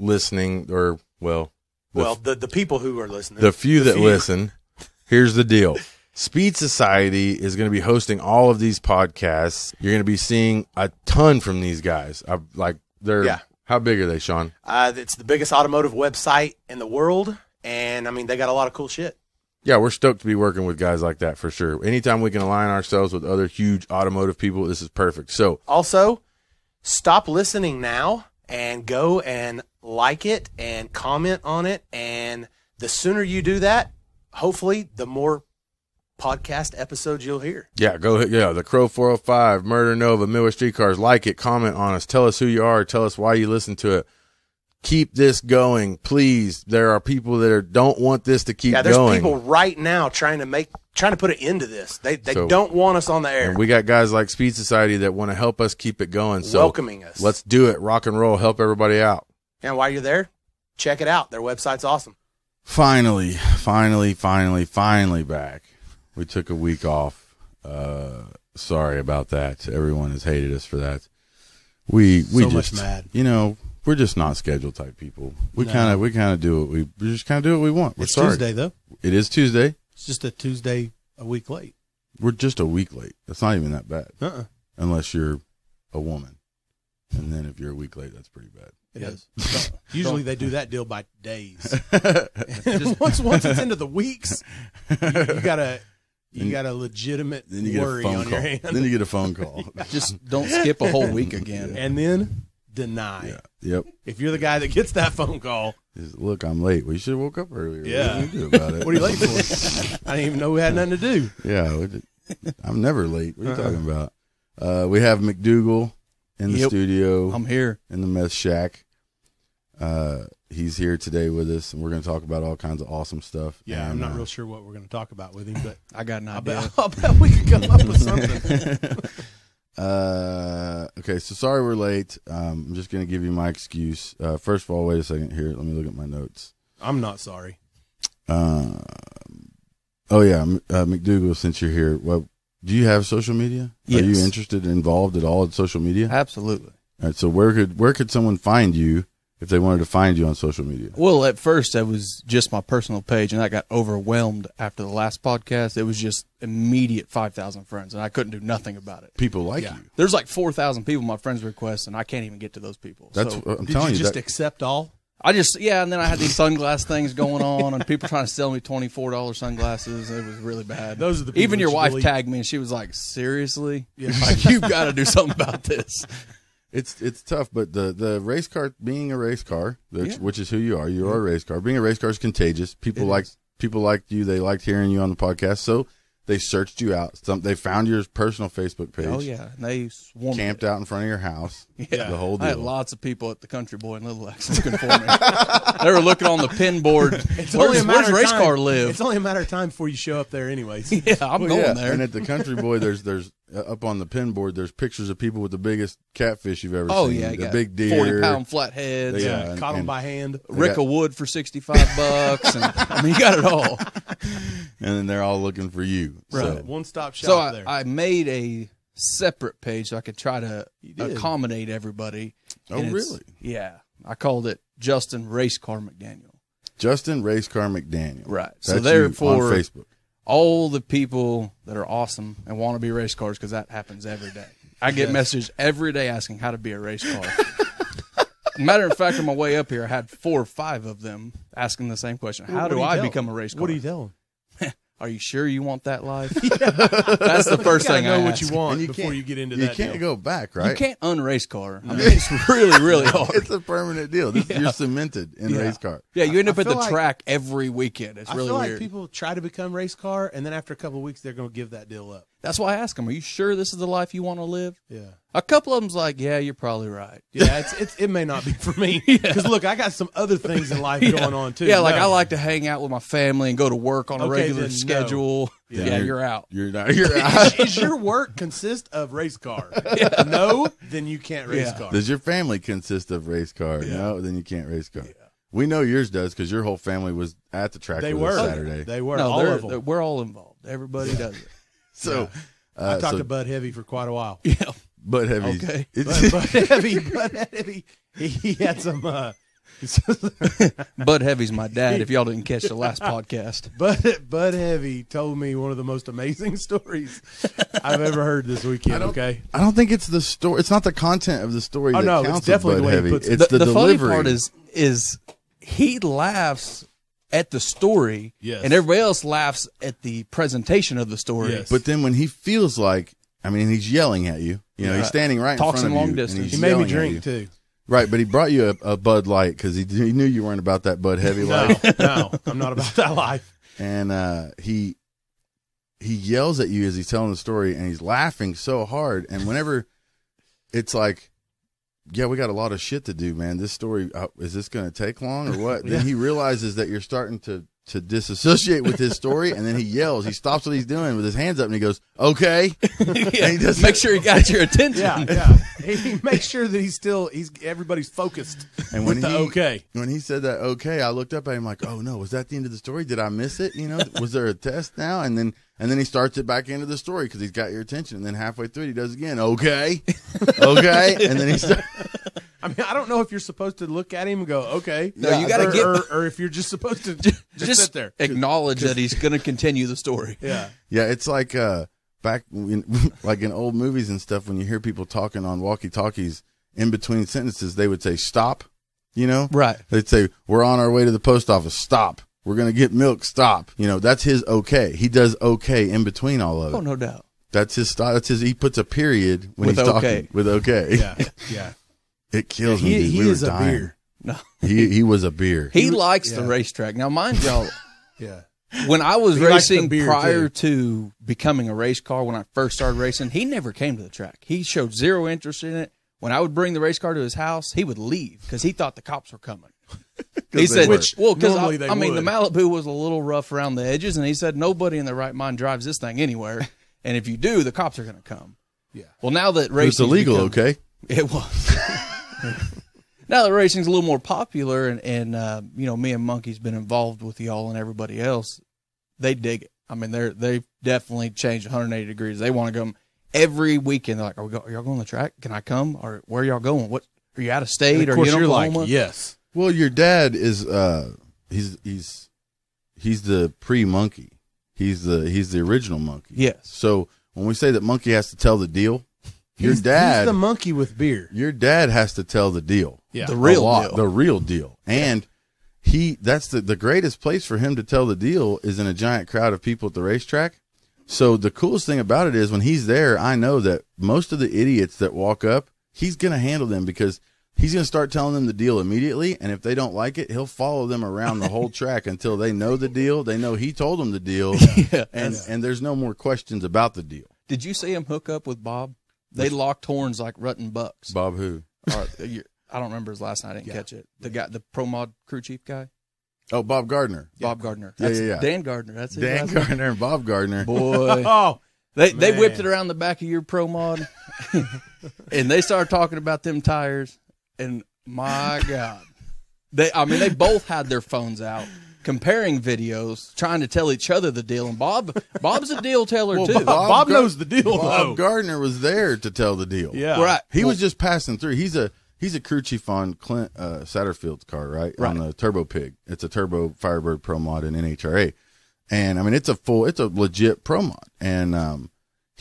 listening, or the people who are listening, the few that listen, here's the deal. Speed Society is going to be hosting all of these podcasts. You're going to be seeing a ton from these guys. How big are they, Sean? It's the biggest automotive website in the world, and I mean they got a lot of cool shit. Yeah, we're stoked to be working with guys like that for sure. Anytime we can align ourselves with other huge automotive people, this is perfect. So also, stop listening now and go and like it and comment on it, and the sooner you do that, hopefully, the more podcast episodes you'll hear. Yeah, The Crow 405, Murder Nova, Miller Street Cars. Like it, comment on us, tell us who you are, tell us why you listen to it. Keep this going, please. There are people that don't want this to keep going. There's people right now trying to put an end to this. They don't want us on the air. And we got guys like Speed Society that want to help us keep it going. So welcoming us. Let's do it. Rock and roll. Help everybody out. And while you're there, check it out. Their website's awesome. Finally back. We took a week off. Sorry about that. Everyone has hated us for that. We're just mad. You know, we're just not schedule type people. We kind of do what we want. It's Tuesday though. It is Tuesday. It's just a Tuesday a week late. We're just a week late. That's not even that bad. Unless you're a woman, and then if you're a week late, that's pretty bad. It is. Usually they do that deal by days. once it's into the weeks, you got a legitimate worry on your hand. Then you get a phone call. Just don't skip a whole week again. Yeah. And then deny. Yeah. Yep. If you're the guy that gets that phone call, look, I'm late. Well, you should have woke up earlier. Yeah. What do you do about it? What are you late for? I didn't even know we had nothing to do. Yeah, I'm never late. What are you talking about? We have McDougal in the studio. I'm here in the mess shack. He's here today with us, and we're going to talk about all kinds of awesome stuff. Yeah, and I'm not real sure what we're going to talk about with him, but I got an idea. I bet we can come up with something. Okay, so sorry we're late. I'm just going to give you my excuse. First of all, wait a second here. Let me look at my notes. I'm not sorry. McDougal, since you're here, do you have social media? Yes. Are you interested and involved at all in social media? Absolutely. All right, so where could someone find you if they wanted to find you on social media? Well, at first, that was just my personal page, and I got overwhelmed after the last podcast. It was just immediate 5,000 friends, and I couldn't do nothing about it. People like you. There's like 4,000 people my friends request, and I can't even get to those people. Did you just accept all? I just, and then I had these sunglass things going on, and people trying to sell me $24 sunglasses. It was really bad. Those are the people. Even your wife tagged me, and she was like, seriously? Yeah. Like, you've got to do something about this. It's tough, but the race car, being a race car, which is who you are a race car. Being a race car is contagious. People liked you. They liked hearing you on the podcast, so they searched you out. They found your personal Facebook page. Oh yeah, and they swarmed camped out in front of your house. Yeah, the whole deal. I had lots of people at the Country Boy and Little X looking for me. They were looking on the pin board. Where does race car live? It's only a matter of time before you show up there, anyways. Yeah, I'm going there. And at the Country Boy, there's. Up on the pin board, there's pictures of people with the biggest catfish you've ever seen. Oh, yeah. The big deer. 40-pound flatheads. Yeah. Caught them by hand. Rick of wood for $65. And, I mean, you got it all. And then they're all looking for you. Right. So. One-stop shop there. I made a separate page so I could try to accommodate everybody. Oh, really? Yeah. I called it Justin Race Car McDaniel. Justin Race Car McDaniel. Right. That's on Facebook. All the people that are awesome and want to be race cars, because that happens every day. I get messages every day asking how to be a race car. Matter of fact, on my way up here, I had 4 or 5 of them asking the same question. How do I become a race car? What do you tell them? Are you sure you want that life? That's the first thing I know what you want before you get into that. You can't go back, right? You can't unrace car. No. I mean, it's really, really hard. It's a permanent deal. You're cemented in race car. Yeah, you end up at the track every weekend. It's really weird. I feel like people try to become race car, and then after a couple of weeks, they're going to give that deal up. That's why I ask them, are you sure this is the life you want to live? Yeah. A couple of them's like, yeah, you're probably right. Yeah, it may not be for me. Because, look, I got some other things in life going on, too. Yeah, like I like to hang out with my family and go to work on a regular schedule. No. Yeah, you're out. You're out. Is your work consist of race car? Yeah. No, then you can't race car. Does your family consist of race car? Yeah. No, then you can't race car. Yeah. We know yours does because your whole family was at the track us Saturday. They were. All of them. We're all involved. Everybody does it. So I talked to Bud Heavy for quite a while. Yeah. Bud Heavy. Okay. Bud Heavy. He had some Bud Heavy's my dad, if y'all didn't catch the last podcast. Bud Heavy told me one of the most amazing stories I've ever heard this weekend. I don't think it's the story. It's not the content of the story. Oh, that no, counts. It's definitely the way he puts it. It's the delivery. Funny part is he laughs at the story, yes, and everybody else laughs at the presentation of the story. Yes. But then when he feels like, I mean, he's yelling at you. You know, he's standing right in front of you. Talks in long distance. He made me drink, too. Right, but he brought you a Bud Light because he knew you weren't about that Bud Heavy life. No, I'm not about that life. And he yells at you as he's telling the story, and he's laughing so hard. And whenever it's like, yeah, we got a lot of shit to do, man. This story, is this going to take long or what? Yeah. Then he realizes that you're starting to disassociate with his story, and then he yells. He stops what he's doing with his hands up, and he goes, okay. Yeah. And he make sure he got your attention. Yeah, yeah. He makes sure that he's everybody's focused. And when he said that, okay, I looked up at him like, oh no, was that the end of the story? Did I miss it? You know, was there a test now? And then he starts it back into the story because he's got your attention. And then halfway through it, he does it again. Okay, okay. And then he starts. I mean, I don't know if you're supposed to look at him and go, okay. No, you got to get. Or if you're just supposed to just sit there. Acknowledge that he's going to continue the story. Yeah. Yeah, it's like back in old movies and stuff, when you hear people talking on walkie-talkies, in between sentences, they would say, stop, you know? Right. They'd say, we're on our way to the post office, stop. We're going to get milk, stop. You know, that's his okay. He does okay in between all of it. Oh, no doubt. That's his style. That's his, he puts a period when he's talking. With okay. Yeah, yeah. It kills me. He is a beer. No, he was a beer. He likes the racetrack. Now, mind y'all, yeah. When I was racing prior to becoming a race car, when I first started racing, he never came to the track. He showed zero interest in it. When I would bring the race car to his house, he would leave because he thought the cops were coming. He said, "Well, because the Malibu was a little rough around the edges," and he said, "Nobody in their right mind drives this thing anywhere, and if you do, the cops are going to come." Yeah. Well, now that racing is illegal, okay? It was. Now that racing's a little more popular, and you know, me and Monkey's been involved with y'all and everybody else, they dig it. I mean, they've definitely changed 180 degrees. They want to come every weekend. They're like, are y'all going to the track? Can I come? Or where are y'all going? What are you out of state? Or you in Oklahoma? Like, yes. Well, your dad is he's the pre-Monkey. He's the original Monkey. Yes. So when we say that Monkey has to tell the deal. Your dad, he's the Monkey with beer. Your dad has to tell the deal. Yeah. The real deal. And that's the greatest place for him to tell the deal is in a giant crowd of people at the racetrack. So the coolest thing about it is when he's there, I know that most of the idiots that walk up, he's going to handle them because he's going to start telling them the deal immediately. And if they don't like it, he'll follow them around the whole track until they know the deal. They know he told them the deal. Yeah, and there's no more questions about the deal. Did you see him hook up with Bob? They locked horns like rutting bucks. Bob who? I don't remember his last name. I didn't catch it. The guy, the pro mod crew chief guy. Oh, Bob Gardner. Yeah. Bob Gardner. That's Dan Gardner. That's it. Dan Gardner and Bob Gardner. Boy. Oh, they whipped it around the back of your pro mod, and they started talking about them tires. And my God, they both had their phones out, comparing videos, trying to tell each other the deal. And Bob's a deal teller, too. Bob knows the deal, though. Bob Gardner was there to tell the deal. Yeah. Right. He was just passing through. He's a crew chief on Clint Satterfield's car, right? Right. On the Turbo Pig. It's a Turbo Firebird Pro Mod in NHRA. And, I mean, it's a legit Pro Mod. And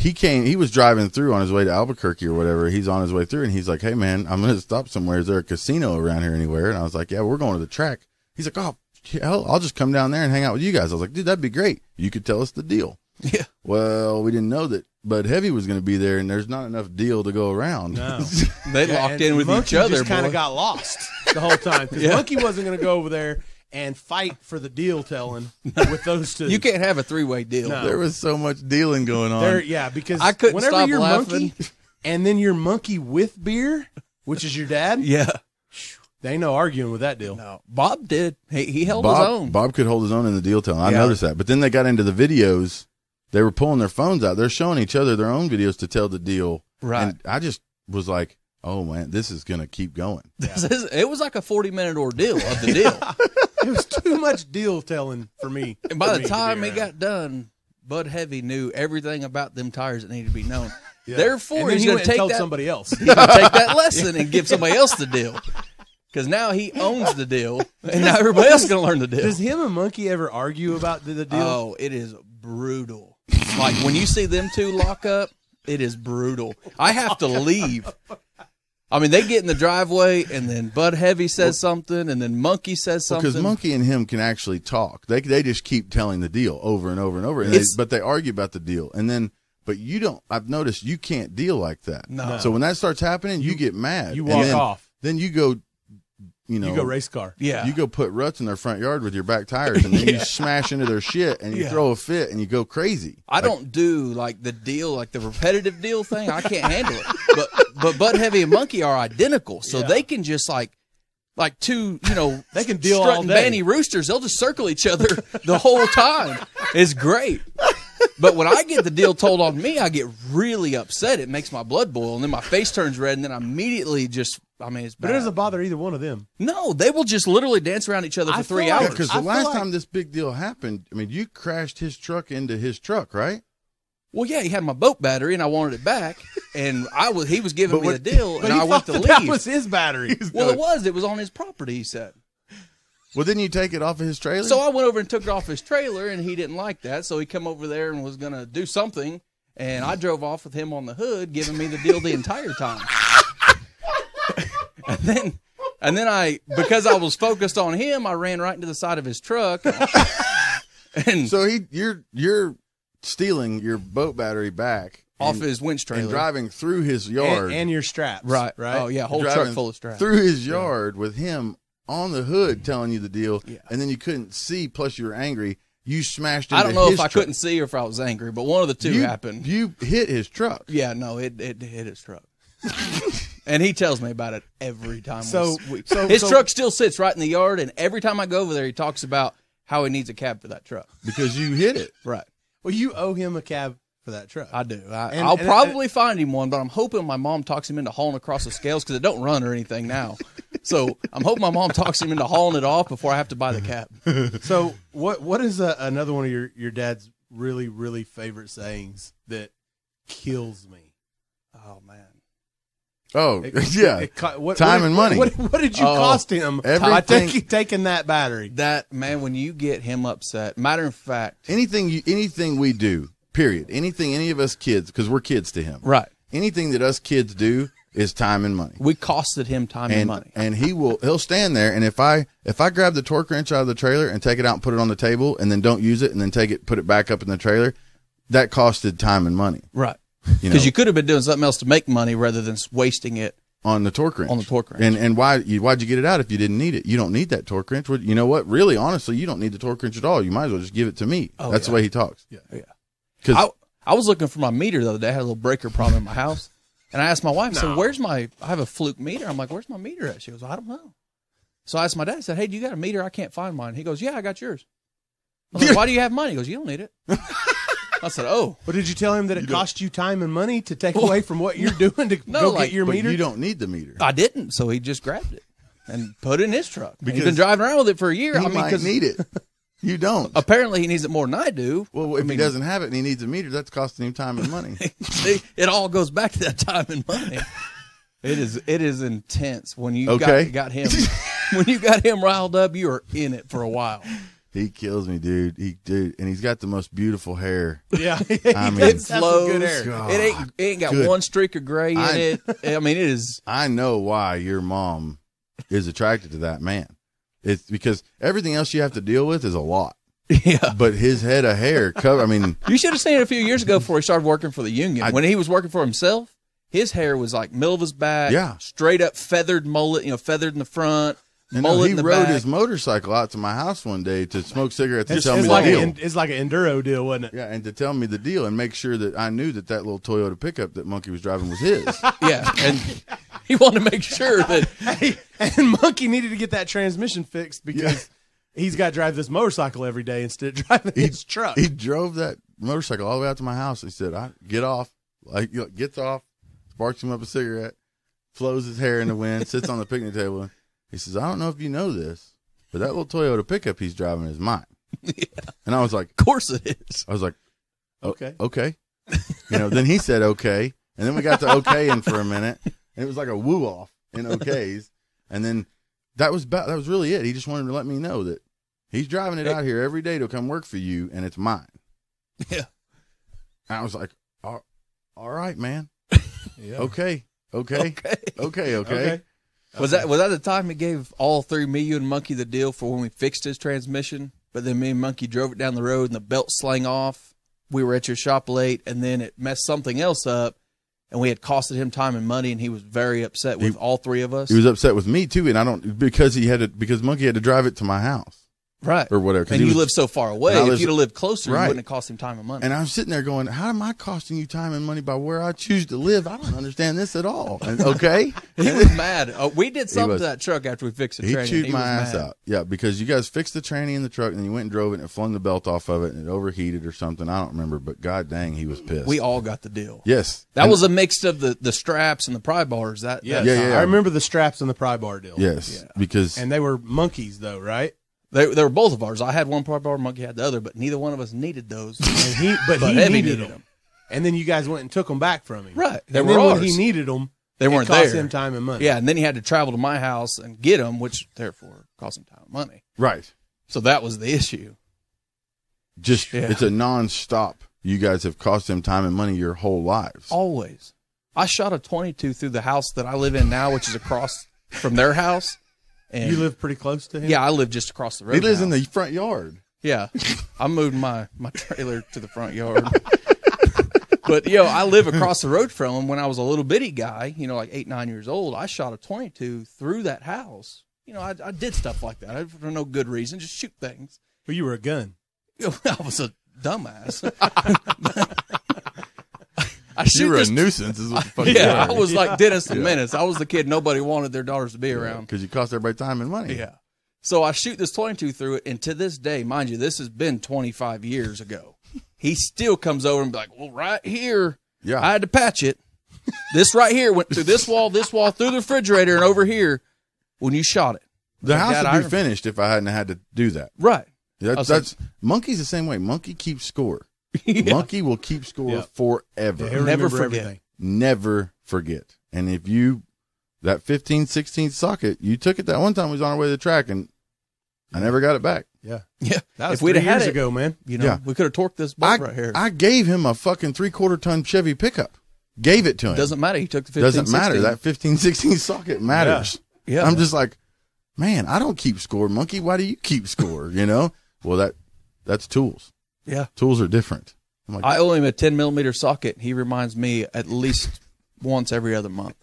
he was driving through on his way to Albuquerque or whatever. He's on his way through, and he's like, hey, man, I'm going to stop somewhere. Is there a casino around here anywhere? And I was like, yeah, we're going to the track. He's like, oh, hell, I'll just come down there and hang out with you guys. I was like, dude, that'd be great. You could tell us the deal. Yeah. Well, we didn't know that Bud Heavy was going to be there, and there's not enough deal to go around. No. They locked in with Monkey each other. Just kind of got lost the whole time because Monkey wasn't going to go over there and fight for the deal telling with those two. You can't have a three-way deal. No. There was so much dealing going on. Because I couldn't whenever stop you're laughing. Monkey, and then you're Monkey with beer, which is your dad. Yeah. They ain't no arguing with that deal. No, Bob did. He held his own. Bob could hold his own in the deal telling. I noticed that. But then they got into the videos. They were pulling their phones out. They're showing each other their own videos to tell the deal. Right. And I just was like, oh, man, this is going to keep going. It was like a 40-minute ordeal of the deal. It was too much deal telling for me. And by the time it got done, Bud Heavy knew everything about them tires that needed to be known. Yeah. Therefore, he's going to take that lesson and give somebody else the deal. Because now he owns the deal, and now everybody else is going to learn the deal. Does him and Monkey ever argue about the deal? Oh, it is brutal. Like, when you see them two lock up, it is brutal. I have to leave. I mean, they get in the driveway, and then Bud Heavy says something, and then Monkey says something. Because Monkey and him can actually talk. They just keep telling the deal over and over and over, and but they argue about the deal. And then, but you don't, I've noticed you can't deal like that. No. So when that starts happening, you get mad. You walk off. Then you go. You go race car. Yeah. You go put ruts in their front yard with your back tires, and then you smash into their shit, and you throw a fit, and you go crazy. I don't do, like, the deal, like the repetitive deal thing. I can't handle it. But Bud Heavy and Monkey are identical, so they can just, like two, they can deal all day. Banty roosters. They'll just circle each other the whole time. It's great. But when I get the deal told on me, I get really upset. It makes my blood boil, and then my face turns red, and then I immediately just... I mean, it's bad. But it doesn't bother either one of them. No, they will just literally dance around each other for 3 hours. Because the last time this big deal happened, I mean, you crashed his truck into his truck, right? Well, yeah, he had my boat battery, and I wanted it back, and he was giving me the deal, and I went to leave. That was his battery. Well, it was on his property, he said. Well, didn't you take it off of his trailer? So I went over and took it off his trailer, and he didn't like that, so he come over there and was going to do something, and I drove off with him on the hood, giving me the deal the entire time. And then because I was focused on him, I ran right into the side of his truck. And so you're stealing your boat battery back off his winch trailer and driving through his yard and your straps, right? Oh yeah, whole truck full of straps through his yard with him on the hood telling you the deal, and then you couldn't see. Plus you were angry. You smashed into his truck. I don't know if I couldn't see or if I was angry, but one of the two happened. You hit his truck. Yeah, no, it hit his truck. And he tells me about it every time. His truck still sits right in the yard, and every time I go over there, he talks about how he needs a cab for that truck. Because you hit it. Right. Well, you owe him a cab for that truck. I do. I'll probably find him one, but I'm hoping my mom talks him into hauling across the scales because it don't run or anything now. So I'm hoping my mom talks him into hauling it off before I have to buy the cab. So what is another one of your dad's really, really favorite sayings that kills me? Oh, man. Oh, yeah. Time and money. What did you cost him? I think he taking that battery. That, man, when you get him upset, matter of fact. Anything we do, period. Anything any of us kids, because we're kids to him. Right. Anything that us kids do is time and money. We costed him time and money. And he'll stand there, and if I grab the torque wrench out of the trailer and take it out and put it on the table and then don't use it and then put it back up in the trailer, that costed time and money. Right. Because you could have been doing something else to make money rather than wasting it on the torque wrench. And why'd you get it out if you didn't need it? You don't need that torque wrench. You know what? Really, honestly, you don't need the torque wrench at all. You might as well just give it to me. Oh, that's the way he talks. Yeah, yeah. Because I was looking for my meter the other day. I had a little breaker problem in my house, and I asked my wife. So where's my? I have a Fluke meter. I'm like, where's my meter at? She goes, I don't know. So I asked my dad. I said, hey, do you got a meter? I can't find mine. He goes, yeah, I got yours. I'm like, why do you have mine? He goes, you don't need it. I said, oh. But did you tell him that it cost you time and money to take away from what you're doing to get your meter? But you don't need the meter. I didn't, so he just grabbed it and put it in his truck. Because he's been driving around with it for a year. I mean, because need it. You don't. Apparently, he needs it more than I do. Well, if he doesn't have it and he needs a meter, that's costing him time and money. See, it all goes back to that time and money. It is intense when you got him. When you got him riled up, you are in it for a while. He kills me, dude. And he's got the most beautiful hair. Yeah, I mean, it flows. Good hair. God, it ain't got one streak of gray in it. I mean, it is. I know why your mom is attracted to that man. It's because everything else you have to deal with is a lot. Yeah, but his head of hair cover. I mean, you should have seen it a few years ago before he started working for the union. When he was working for himself, his hair was like middle of his back. Yeah, straight up feathered mullet. Feathered in the front. He rode his motorcycle out to my house one day to smoke cigarettes and tell me the deal. It's like an enduro deal, wasn't it? Yeah, and to tell me the deal and make sure that I knew that little Toyota pickup that Monkey was driving was his. Yeah, and he wanted to make sure that... Hey, and Monkey needed to get that transmission fixed because he's got to drive this motorcycle every day instead of driving his truck. He drove that motorcycle all the way out to my house. He said, "I get off." Like, gets off, sparks him up a cigarette, flows his hair in the wind, sits on the picnic table, and he says, "I don't know if you know this, but that little Toyota pickup he's driving is mine." Yeah. And I was like, "Of course it is." I was like, "Okay." Then he said, "Okay," and then we got to okaying for a minute, and it was like a woo off in okays, and then That was really it. He just wanted to let me know that he's driving it out here every day to come work for you, and it's mine. Yeah. I was like, all right, man. Yeah. Okay. Was that the time he gave all three, me, you, and Monkey, the deal for when we fixed his transmission? But then me and Monkey drove it down the road, and the belt slang off. We were at your shop late, and then it messed something else up, and we had costed him time and money, and he was very upset with all three of us. He was upset with me too, and I don't because Monkey had to drive it to my house, right, or whatever. And you live so far away. If you'd have lived closer, right, it wouldn't have cost him time and money. And I'm sitting there going, "How am I costing you time and money by where I choose to live? I don't understand this at all." And, okay, he was mad. We did something to that truck after we fixed the tranny. He chewed my ass out. Yeah, because you guys fixed the tranny in the truck, and you went and drove it, and flung the belt off of it, and it overheated or something. I don't remember, but god dang, he was pissed. We all got the deal. Yes, that was a mix of the straps and the pry bars. I remember the straps and the pry bar deal. Yes, yeah. And they were Monkeys though, right? They were both of ours. I had one pry bar, Monkey had the other, but neither one of us needed those. And he needed them. And then you guys went and took them back from him. Right. They were ours. When he needed them, it cost him time and money. Yeah, and then he had to travel to my house and get them, which therefore cost him time and money. Right. So that was the issue. It's a nonstop. You guys have cost him time and money your whole lives. Always. I shot a .22 through the house that I live in now, which is across from their house. And you live pretty close to him? Yeah, I live just across the road. He lives in the front yard. Yeah. I moved my trailer to the front yard. But, I live across the road from him. When I was a little bitty guy, like 8, 9 years old, I shot a .22 through that house. I did stuff like that. For no good reason, just shoot things. Well, you were a gun. I was a dumbass. You were a nuisance. Is what the fuck I was like Dennis the Menace. I was the kid nobody wanted their daughters to be around. Because you cost everybody time and money. Yeah. So I shoot this .22 through it, and to this day, mind you, this has been 25 years ago. He still comes over and be like, well, right here, I had to patch it. This right here went through this wall, through the refrigerator, and over here when you shot it. The house would be finished if I hadn't had to do that. Right. That's Monkey's the same way. Monkey keeps score. Yeah. Monkey will keep score forever. Yeah, never forget. Never forget. And if that 15/16 socket, you took it that one time, was on our way to the track, and I never got it back. Yeah. Yeah. That was 3 years ago, man. We could have torqued this bolt right here. I gave him a fucking 3/4 ton Chevy pickup. Gave it to him. Doesn't matter. He took the 15/16. Doesn't matter. That 15/16 socket matters. Yeah. I'm just like, man, I don't keep score, Monkey. Why do you keep score? Well, that's tools. Yeah. Tools are different. I owe him a 10mm socket. He reminds me at least once every other month.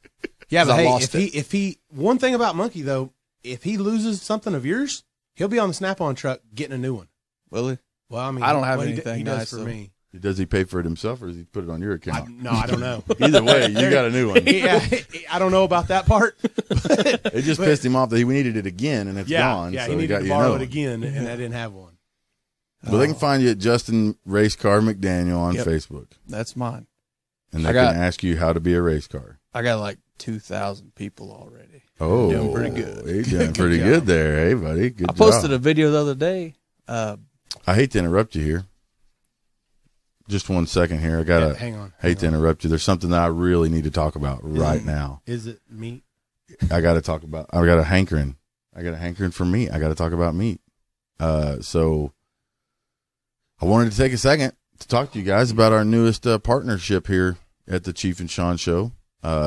Yeah, but hey, one thing about Monkey though, if he loses something of yours, he'll be on the Snap-on truck getting a new one. Will he? Well, I mean, I don't have anything nice for me. Does he pay for it himself, or does he put it on your account? I don't know. Either way, you got a new one. Yeah, I don't know about that part. It just pissed him off that we needed it again, and it's gone. Yeah, so he needed to borrow it again, and I didn't have one. But they can find you at Justin Race Car McDaniel on Facebook. That's mine. And they can ask you how to be a race car. I got like 2,000 people already. Oh, doing pretty good. He's doing pretty good there. Hey, buddy. Good job. I posted a video the other day. I hate to interrupt you here. Just 1 second here. I gotta hang on. Hate to interrupt you. There's something that I really need to talk about right now. Is it meat? I gotta talk about. I got a hankering. I got a hankering for meat. I gotta talk about meat. So. I wanted to take a second to talk to you guys about our newest partnership here at the Chief and Shawn Show.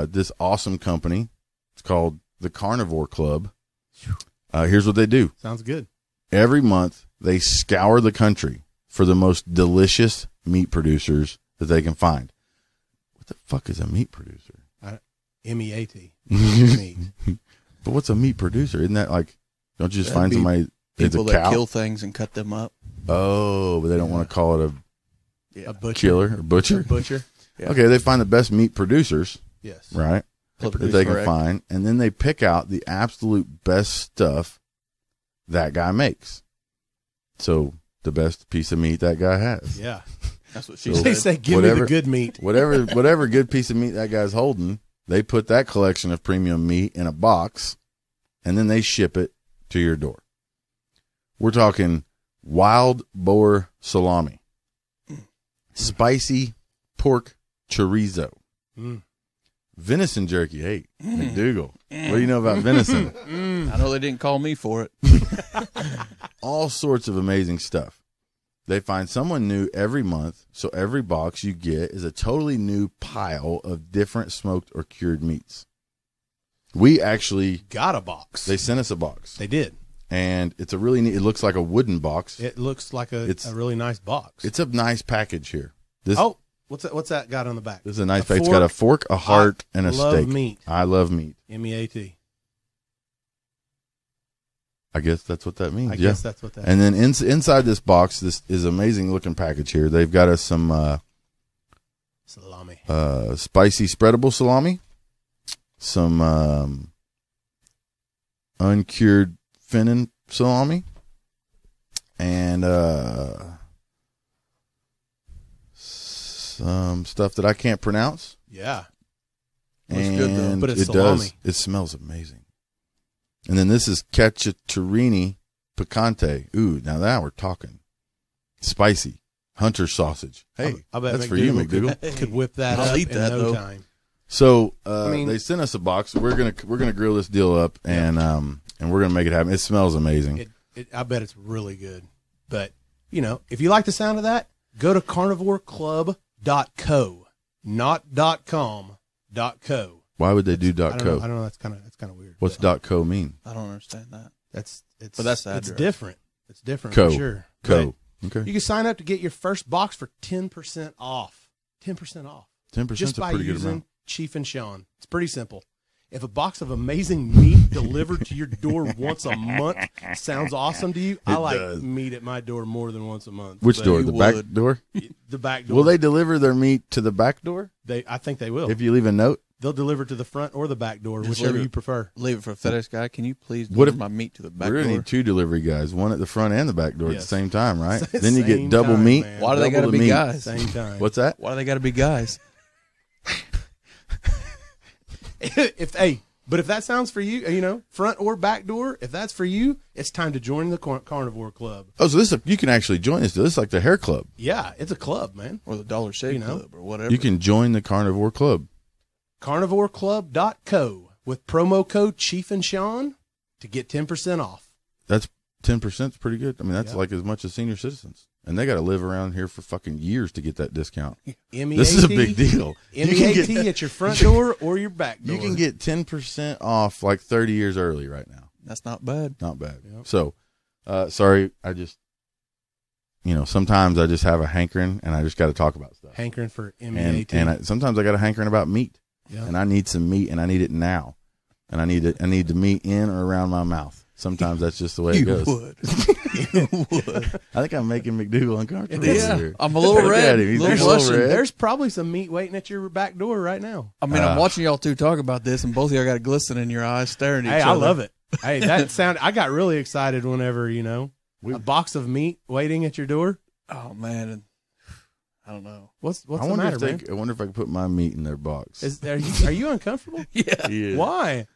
This awesome company, it's called the Carnivore Club. Here's what they do. Sounds good. Every month, they scour the country for the most delicious meat producers that they can find. What the fuck is a meat producer? M-E-A-T. Meat. But what's a meat producer? Isn't that like, don't you just find somebody? People that kill things and cut them up. Oh, but they don't want to call it a butcher. Killer or butcher. Butcher. Yeah. Okay, they find the best meat producers. Yes. Right? That they can find. And then they pick out the absolute best stuff that guy makes. So the best piece of meat that guy has. Yeah. That's what she said. They say, give me the good meat. whatever good piece of meat that guy's holding, they put that collection of premium meat in a box, and then they ship it to your door. We're talking wild boar salami, spicy pork chorizo, venison jerky. Hey, McDougal, what do you know about venison? I know they didn't call me for it. All sorts of amazing stuff. They find someone new every month, so every box you get is a totally new pile of different smoked or cured meats. We actually got a box. They sent us a box. They did. And it's a really neat, it looks like a wooden box. It looks like a really nice box. It's a nice package here. This, oh, what's that got on the back? This is a nice package. It's got a fork, a heart, and a steak. I love meat. I love meat. M-E-A-T. I guess that's what that means. I guess that's what that means. And then inside this box, this is amazing looking package here. They've got us some salami. Spicy spreadable salami. Some uncured finnan salami, and some stuff that I can't pronounce. Yeah, looks good though. But it's salami. It does. It smells amazing. And then this is cacciatore picante. Ooh, now that we're talking. Spicy hunter sausage. Hey, I bet that's for you, McDougal. Could whip that up in no time. So they sent us a box. We're gonna grill this deal up, and we're gonna make it happen. It smells amazing. I bet it's really good. But you know, if you like the sound of that, go to carnivoreclub.co, not .com.co. Why would they do .co? I don't know. That's kind of weird. What's .co mean? I don't understand that. But that's different. It's different. For sure. Okay. You can sign up to get your first box for 10% off. 10% off. 10% is a pretty good amount. Chief and Shawn. It's pretty simple. If a box of amazing meat delivered to your door once a month sounds awesome to you, I like meat at my door more than once a month. Which door? The back door? The back door. Will they deliver their meat to the back door? I think they will. If you leave a note? They'll deliver to the front or the back door, whichever you prefer. Leave it for a FedEx guy. Can you please deliver my meat to the back door? We're going to need two delivery guys, one at the front and the back door at the same time, right? Then you get double meat. Man. Why do they got to be guys? Same time. What's that? Why do they got to be guys? But if that sounds for you, you know, front or back door, if that's for you, it's time to join the Carnivore Club. Oh, so you can actually join this. This is like the hair club. Yeah, it's a club, man. Or the Dollar Shave Club or whatever. You can join the Carnivore Club. Carnivoreclub.co with promo code Chief and Shawn to get 10% off. That's 10%'s pretty good. I mean, that's like as much as senior citizens. And they got to live around here for fucking years to get that discount. M-E-A-T, this is a big deal. M-E-A-T at your front door or your back door. You can get 10% off like 30 years early right now. That's not bad. Not bad. Yep. So, sorry, I just, you know, sometimes I just have a hankering and I just got to talk about stuff. Hankering for M-E-A-T. And sometimes I got a hankering about meat. Yep. And I need some meat and I need it now. And I need the meat in or around my mouth. Sometimes that's just the way it goes. You would. I think I'm making McDougal uncomfortable. Yeah, I'm a little red. There's probably some meat waiting at your back door right now. I mean, I'm watching y'all two talk about this, and both of y'all got a glisten in your eyes staring at each other. I love it. Hey, that sound. I got really excited whenever, you know, a box of meat waiting at your door. Oh, man. I don't know. What's the matter, man? I wonder if I can put my meat in their box. Are you uncomfortable? Yeah. Why?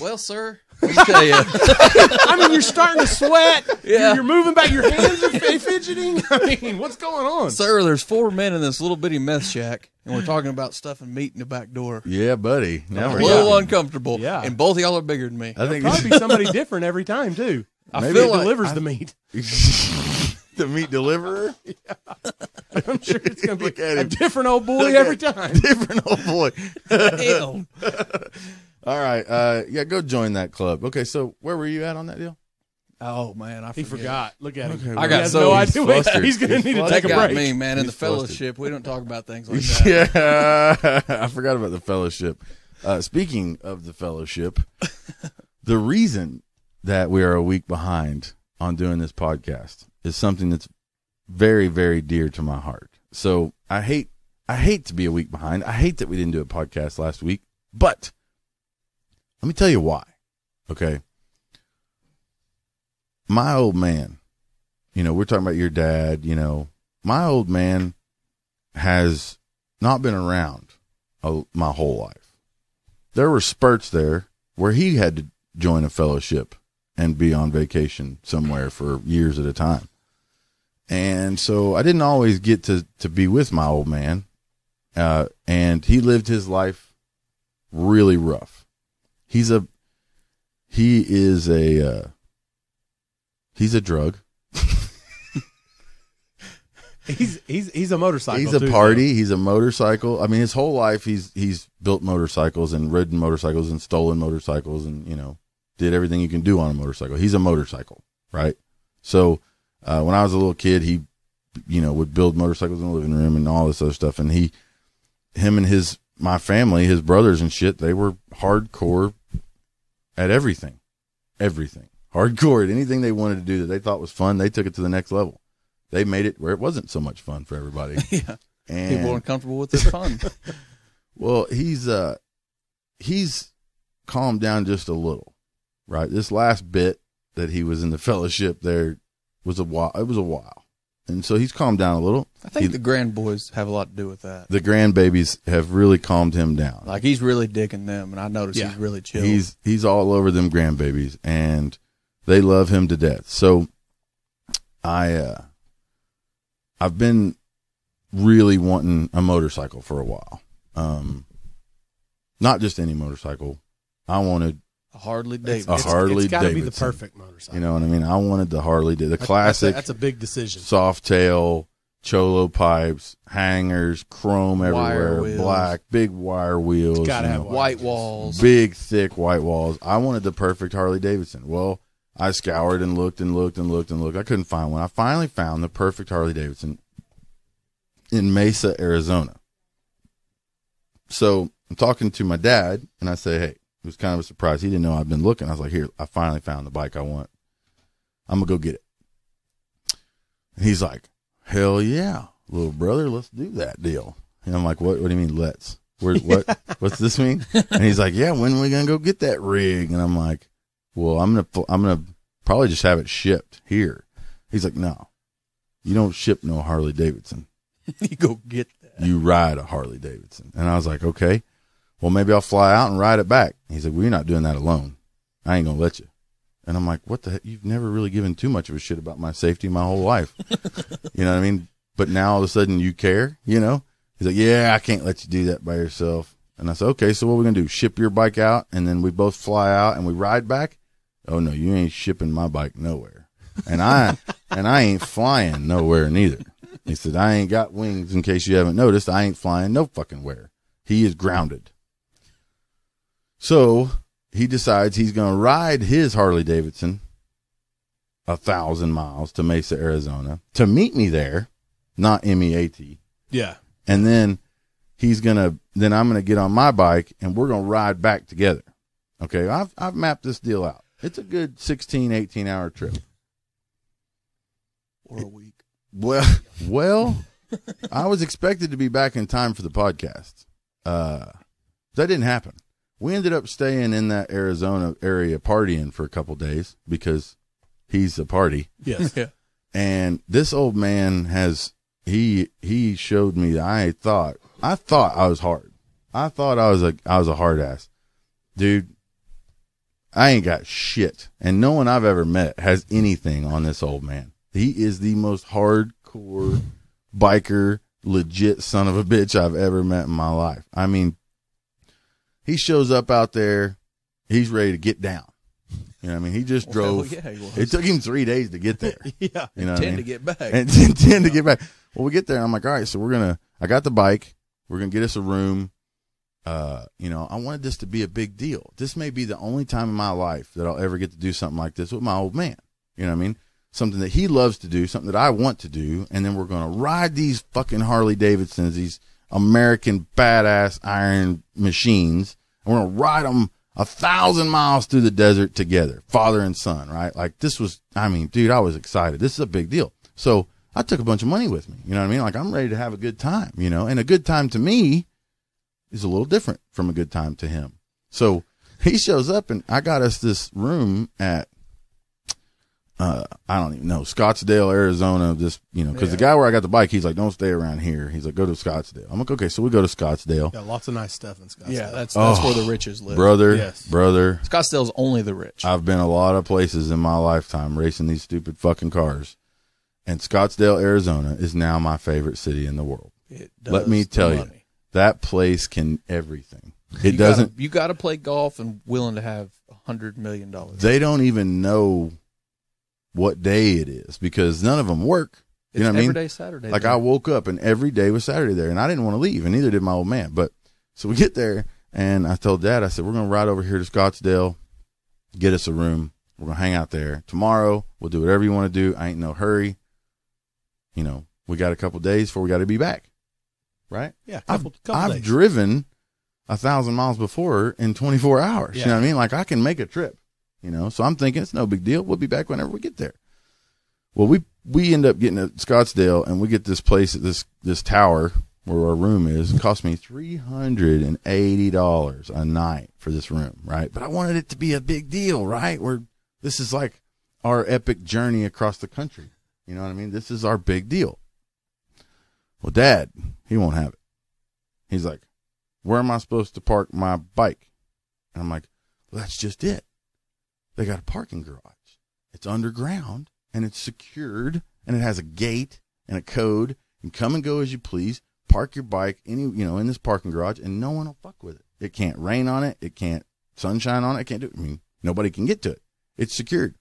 Well, sir, let me tell you. I mean, you're starting to sweat. Yeah. You're moving back. Your hands are fidgeting. I mean, what's going on? Sir, there's four men in this little bitty mess shack, and we're talking about stuffing meat in the back door. Yeah, buddy. Now we're a little uncomfortable. Yeah. And both of y'all are bigger than me. I think probably be somebody different every time, too. Maybe it delivers the meat. The meat deliverer? Yeah. I'm sure it's going to be a different old boy every time. Different old boy. Damn. All right, go join that club. Okay, so where were you at on that deal? Oh man, I forgot. Look at him. Okay, I got no idea. He's gonna need to take a break. Me, man, in the fellowship, we don't talk about things like that. Yeah, I forgot about the fellowship. Speaking of the fellowship, the reason that we are a week behind on doing this podcast is something that's very, very dear to my heart. So I hate to be a week behind. I hate that we didn't do a podcast last week, but. Let me tell you why, okay? My old man, you know, we're talking about your dad, you know. My old man has not been around my whole life. There were spurts there where he had to join a fellowship and be on vacation somewhere for years at a time. And so I didn't always get to be with my old man, and he lived his life really rough. He's a drug. He's a motorcycle. He's a party. He's a motorcycle. I mean, his whole life he's built motorcycles and ridden motorcycles and stolen motorcycles and, you know, did everything you can do on a motorcycle. He's a motorcycle, right? So when I was a little kid, he, you know, would build motorcycles in the living room and all this other stuff. And my family, his brothers and shit, they were hardcore at everything. Everything. Hardcore at anything they wanted to do that they thought was fun. They took it to the next level. They made it where it wasn't so much fun for everybody. Yeah. And people weren't comfortable with this fun. Well, he's calmed down just a little, right? This last bit that he was in the fellowship there was a while. It was a while. And so he's calmed down a little. I think the grand boys have a lot to do with that. The grandbabies have really calmed him down. Like, he's really digging them, and I noticed he's really chill. He's all over them grandbabies, and they love him to death. So I've been really wanting a motorcycle for a while. Not just any motorcycle. I wanted a Harley Davidson. It's got to be the perfect motorcycle. You know what I mean? I wanted the Harley, the classic. That's a big decision. Soft tail, cholo pipes, hangers, chrome everywhere, black, big wire wheels. It's got to have white walls. Big, thick white walls. I wanted the perfect Harley Davidson. Well, I scoured and looked and looked and looked and looked. I couldn't find one. I finally found the perfect Harley Davidson in Mesa, Arizona. So I'm talking to my dad, and I say, hey, it was kind of a surprise. He didn't know I've been looking. I was like, here, I finally found the bike I want. I'm going to go get it. And he's like, hell yeah, little brother, let's do that deal. And I'm like, what do you mean, let's? What's this mean? And he's like, yeah, when are we going to go get that rig? And I'm like, well, I'm gonna probably just have it shipped here. He's like, no, you don't ship no Harley Davidson. You go get that. You ride a Harley Davidson. And I was like, okay, well, maybe I'll fly out and ride it back. He's like, well, you're not doing that alone. I ain't gonna let you. And I'm like, what the heck? You've never really given too much of a shit about my safety my whole life. You know what I mean? But now all of a sudden you care, you know? He's like, yeah, I can't let you do that by yourself. And I said, okay, so what are we gonna do? Ship your bike out, and then we both fly out and we ride back? Oh no, you ain't shipping my bike nowhere. And I ain't flying nowhere neither. He said, I ain't got wings, in case you haven't noticed. I ain't flying no fucking where. He is grounded. So he decides he's going to ride his Harley Davidson 1,000 miles to Mesa, Arizona to meet me there, not M-E-A-T. Yeah. And then I'm going to get on my bike and we're going to ride back together. Okay, I've mapped this deal out. It's a good 16, 18-hour trip. Or a week. Well, I was expected to be back in time for the podcast. That didn't happen. We ended up staying in that Arizona area partying for a couple days because he's a party. Yes. Yeah. And this old man he showed me I thought I was hard. I thought I was a hard ass. Dude, I ain't got shit, and no one I've ever met has anything on this old man. He is the most hardcore biker, legit son of a bitch I've ever met in my life. I mean, he shows up out there, he's ready to get down. You know what I mean? He just drove. Well, yeah, he was. It took him 3 days to get there. Yeah, you know what I mean? And 10 to get back. And 10 to get back. Well, we get there, and I'm like, all right, so I got the bike. We're going to get us a room. You know, I wanted this to be a big deal. This may be the only time in my life that I'll ever get to do something like this with my old man. You know what I mean? Something that he loves to do, something that I want to do. And then we're going to ride these fucking Harley Davidsons, these American badass iron machines. And we're going to ride them 1,000 miles through the desert together, father and son, right? Like, this was, I mean, dude, I was excited. This is a big deal. So I took a bunch of money with me. You know what I mean? Like, I'm ready to have a good time, you know, and a good time to me is a little different from a good time to him. So he shows up, and I got us this room at, I don't even know, Scottsdale, Arizona, this, you know, because the guy where I got the bike, he's like, don't stay around here. He's like, go to Scottsdale. I'm like, okay, so we go to Scottsdale. Yeah, lots of nice stuff in Scottsdale. Yeah, that's where the riches live. Brother. Scottsdale's only the rich. I've been a lot of places in my lifetime racing these stupid fucking cars, and Scottsdale, Arizona is now my favorite city in the world. Let me tell you. That place can everything. It doesn't. You got to play golf and willing to have $100 million. They don't even know what day it is because none of them work. You know what I mean? Every day Saturday. Like, I woke up and every day was Saturday there, and I didn't want to leave, and neither did my old man. But so we get there, and I told Dad, I said, we're going to ride over here to Scottsdale, get us a room. We're going to hang out there. Tomorrow, we'll do whatever you want to do. I ain't in no hurry. You know, we got a couple days before we got to be back. Right? Yeah. I've driven 1,000 miles before in 24 hours. Yeah. You know what I mean? Like, I can make a trip, you know? So I'm thinking it's no big deal. We'll be back whenever we get there. Well, we end up getting to Scottsdale, and we get this place at this tower where our room is. It cost me $380 a night for this room, right? But I wanted it to be a big deal, right? This is like our epic journey across the country. You know what I mean? This is our big deal. Well, Dad, he won't have it. He's like, where am I supposed to park my bike? And I'm like, well, that's just it. They got a parking garage. It's underground, and it's secured, and it has a gate and a code, and come and go as you please. Park your bike in this parking garage, and no one will fuck with it. It can't rain on it. It can't sunshine on it. It can't do it. I mean, nobody can get to it. It's secured.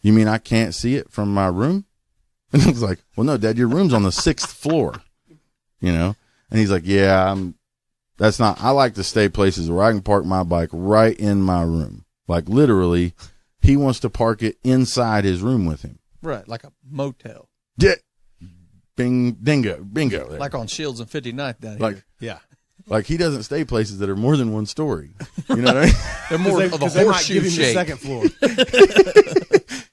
You mean I can't see it from my room? And I was like, well, no, Dad, your room's on the 6th floor, you know? And he's like, yeah, I like to stay places where I can park my bike right in my room. Like, literally, he wants to park it inside his room with him. Right. Like a motel. Yeah. Bing, dingo, bingo. There. Like on Shields and 59th down here. Yeah. Like, he doesn't stay places that are more than one story. You know what I mean? They're more of a horseshoe shape. They might give him the 2nd floor.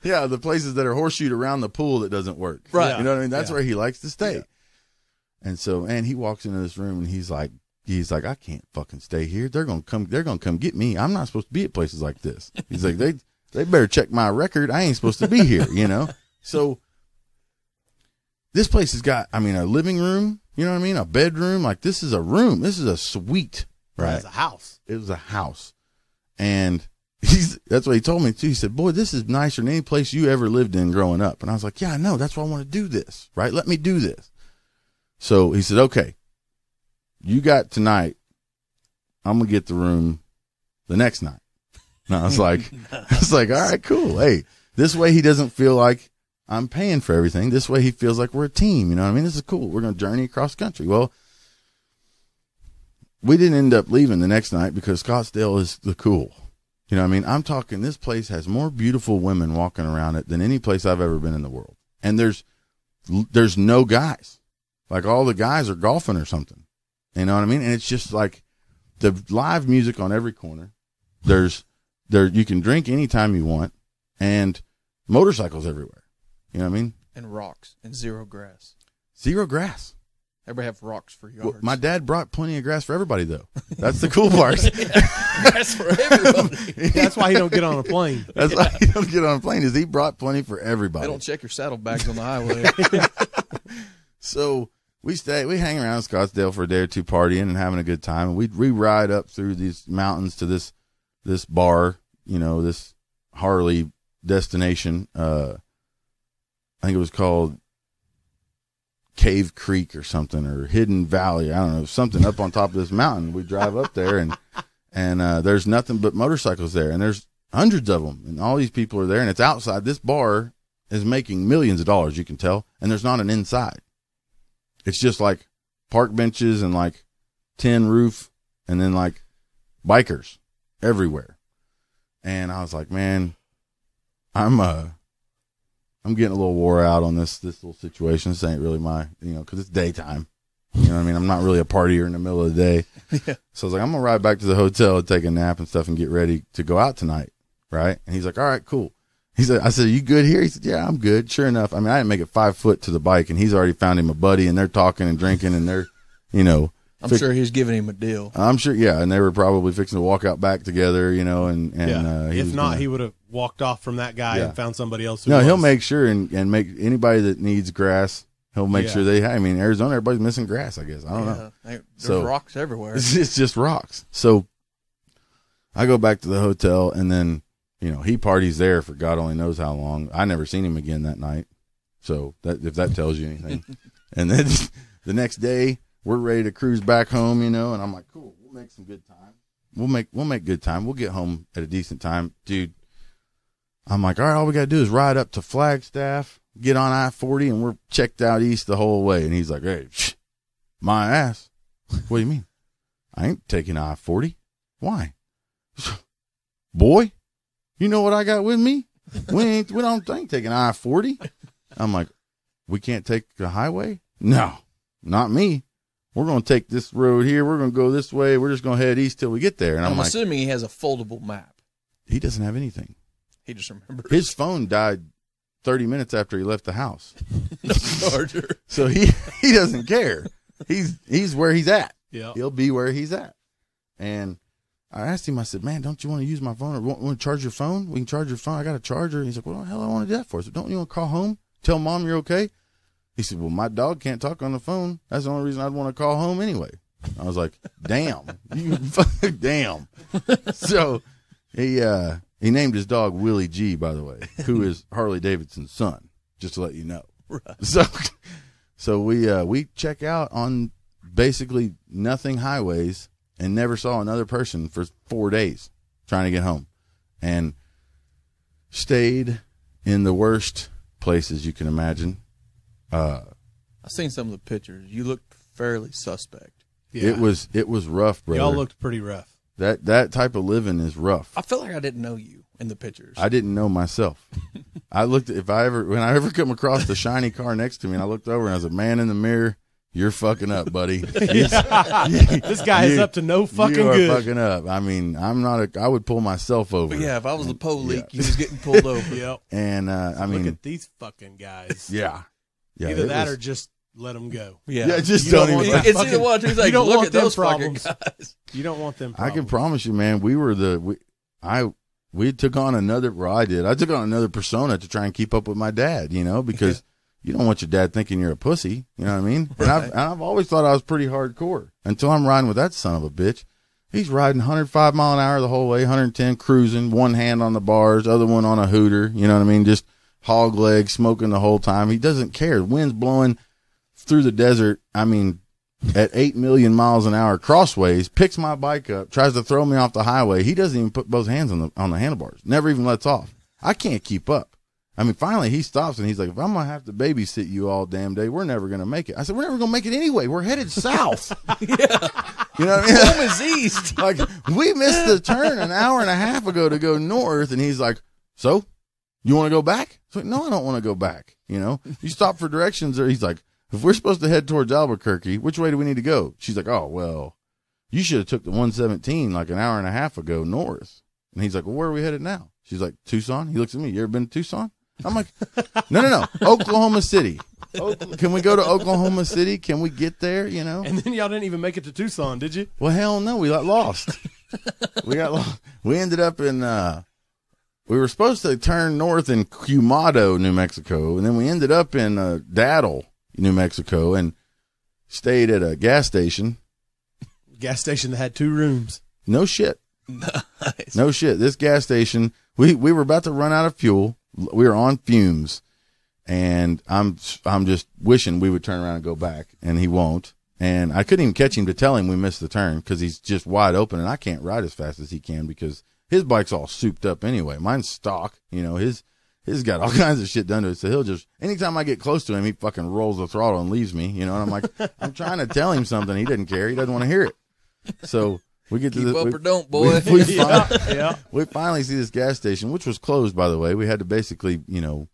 Yeah, the places that are horseshoed around the pool that doesn't work. Right. You know what I mean? That's where he likes to stay. Yeah. And so, and he walks into this room, and he's like, I can't fucking stay here. They're going to come get me. I'm not supposed to be at places like this. He's like, they better check my record. I ain't supposed to be here, you know? So this place has got, I mean, a living room, you know what I mean? A bedroom. Like, this is a room. This is a suite, right? It's a house. It was a house. And that's what he told me too. He said, boy, this is nicer than any place you ever lived in growing up. And I was like, yeah, I know. That's why I want to do this, right? Let me do this. So he said, okay, you got tonight. I'm going to get the room the next night. And I was like, all right, cool. Hey, this way he doesn't feel like I'm paying for everything. This way he feels like we're a team. You know what I mean? This is cool. We're going to journey across country. Well, we didn't end up leaving the next night because Scottsdale is the cool. You know what I mean? I'm talking, this place has more beautiful women walking around it than any place I've ever been in the world. And there's no guys. Like, all the guys are golfing or something. You know what I mean? And it's just like the live music on every corner. You can drink anytime you want, and motorcycles everywhere. You know what I mean? And rocks and zero grass. Zero grass. Everybody have rocks for yards. Well, my dad brought plenty of grass for everybody, though. That's the cool part. Grass for everybody. That's why he don't get on a plane. That's why he don't get on a plane, is he brought plenty for everybody. They don't check your saddlebags on the highway. So we hang around Scottsdale for a day or two, partying and having a good time. And we ride up through these mountains to this bar, you know, this Harley destination. I think it was called Cave Creek or something, or Hidden Valley, I don't know, something up on top of this mountain. We drive up there, and there's nothing but motorcycles there, and there's hundreds of them, and all these people are there, and it's outside. This bar is making millions of dollars, you can tell, and there's not an inside. It's just like park benches and like tin roof, and then like bikers everywhere. And I was like, man, I'm getting a little wore out on this little situation. This ain't really my, you know, cause it's daytime. You know what I mean? I'm not really a partier in the middle of the day. Yeah. So I was like, I'm going to ride back to the hotel and take a nap and stuff and get ready to go out tonight. Right. And he's like, all right, cool. He said, I said, you good here? He said, yeah, I'm good. Sure enough. I mean, I didn't make it 5 foot to the bike, and he's already found him a buddy, and they're talking and drinking, and they're, you know, I'm sure he's giving him a deal. I'm sure, yeah, and they were probably fixing to walk out back together, you know, and yeah. If not, he would have walked off from that guy and found somebody else. He'll make sure and make anybody that needs grass, he'll make sure they. I mean, Arizona, everybody's missing grass, I guess. I don't know. There's rocks everywhere. It's just rocks. So I go back to the hotel, and then, you know, he parties there for God only knows how long. I never seen him again that night. So that, if that tells you anything, and then the next day. We're ready to cruise back home, you know, and I'm like, cool, we'll make some good time. We'll make good time. We'll get home at a decent time, dude. I'm like, all right, all we gotta do is ride up to Flagstaff, get on I-40, and we're checked out east the whole way. And he's like, hey, my ass. What do you mean? I ain't taking I-40. Why? Boy, you know what I got with me? I ain't taking I-40. I'm like, we can't take the highway? No, not me. We're going to take this road here. We're going to go this way. We're just going to head east till we get there. And I'm like, assuming he has a foldable map. He doesn't have anything. He just remembers. His phone died 30 minutes after he left the house. No charger. So he doesn't care. He's where he's at. Yeah. He'll be where he's at. And I asked him, I said, man, don't you want to use my phone or want to charge your phone? We can charge your phone. I got a charger. And he's like, well, what the hell do I want to do that for? I said, don't you want to call home? Tell mom you're okay? He said, well, my dog can't talk on the phone. That's the only reason I'd want to call home anyway. I was like, damn. Damn. So he named his dog Willie G, by the way, who is Harley Davidson's son, just to let you know. Right. So we check out on basically nothing highways and never saw another person for 4 days trying to get home, and stayed in the worst places you can imagine. I've seen some of the pictures. You looked fairly suspect. Yeah. It was rough, brother. Y'all looked pretty rough. That type of living is rough. I feel like I didn't know you in the pictures. I didn't know myself. I looked at, when I ever come across the shiny car next to me, and I looked over and I was a man in the mirror. You're fucking up, buddy. This guy is up to no fucking good. You are fucking up. I mean, I would pull myself over. But yeah, if I was the police, yeah. You was getting pulled over. Yep. And I mean, look at these fucking guys. Yeah. Yeah, either that or just let them go. Yeah, just don't even. It's either one. Like, you don't look want at them those problems. Guys. You don't want them. Problems. I can promise you, man. I took on another persona to try and keep up with my dad. You know, because you don't want your dad thinking you're a pussy. You know what I mean? Right. And I've always thought I was pretty hardcore until I'm riding with that son of a bitch. He's riding 105 mile an hour the whole way, 110 cruising, one hand on the bars, other one on a hooter. You know what I mean? Just hog leg, smoking the whole time. He doesn't care. Wind's blowing through the desert. I mean, at 8 million miles an hour crossways, picks my bike up, tries to throw me off the highway. He doesn't even put both hands on the handlebars. Never even lets off. I can't keep up. I mean, finally he stops and he's like, if I'm going to have to babysit you all damn day, we're never going to make it. I said, we're never going to make it anyway. We're headed south. Yeah. You know what I mean? Home is east. Like, we missed the turn an hour and a half ago to go north. And he's like, so you want to go back? I was like, no, I don't want to go back. You know, you stop for directions. Or he's like, if we're supposed to head towards Albuquerque, which way do we need to go? She's like, oh, well, you should have took the 117 like an hour and a half ago north. And he's like, well, where are we headed now? She's like, Tucson. He looks at me. You ever been to Tucson? I'm like, no. Oklahoma City. Can we go to Oklahoma City? Can we get there? You know? And then y'all didn't even make it to Tucson, did you? Well, hell no. We got lost. We ended up in, we were supposed to turn north in Quemado, New Mexico, and then we ended up in Dattel, New Mexico, and stayed at a gas station. Gas station that had 2 rooms. No shit. Nice. No shit. This gas station, we were about to run out of fuel. We were on fumes, and I'm just wishing we would turn around and go back, and he won't. And I couldn't even catch him to tell him we missed the turn because he's just wide open, and I can't ride as fast as he can because his bike's all souped up anyway. Mine's stock. You know, his got all kinds of shit done to it. So he'll just, anytime I get close to him, he fucking rolls the throttle and leaves me, you know, and I'm like, I'm trying to tell him something. He doesn't care. He doesn't want to hear it. So we get to up or don't, boy. We finally see this gas station, which was closed, by the way. We had to basically, you know,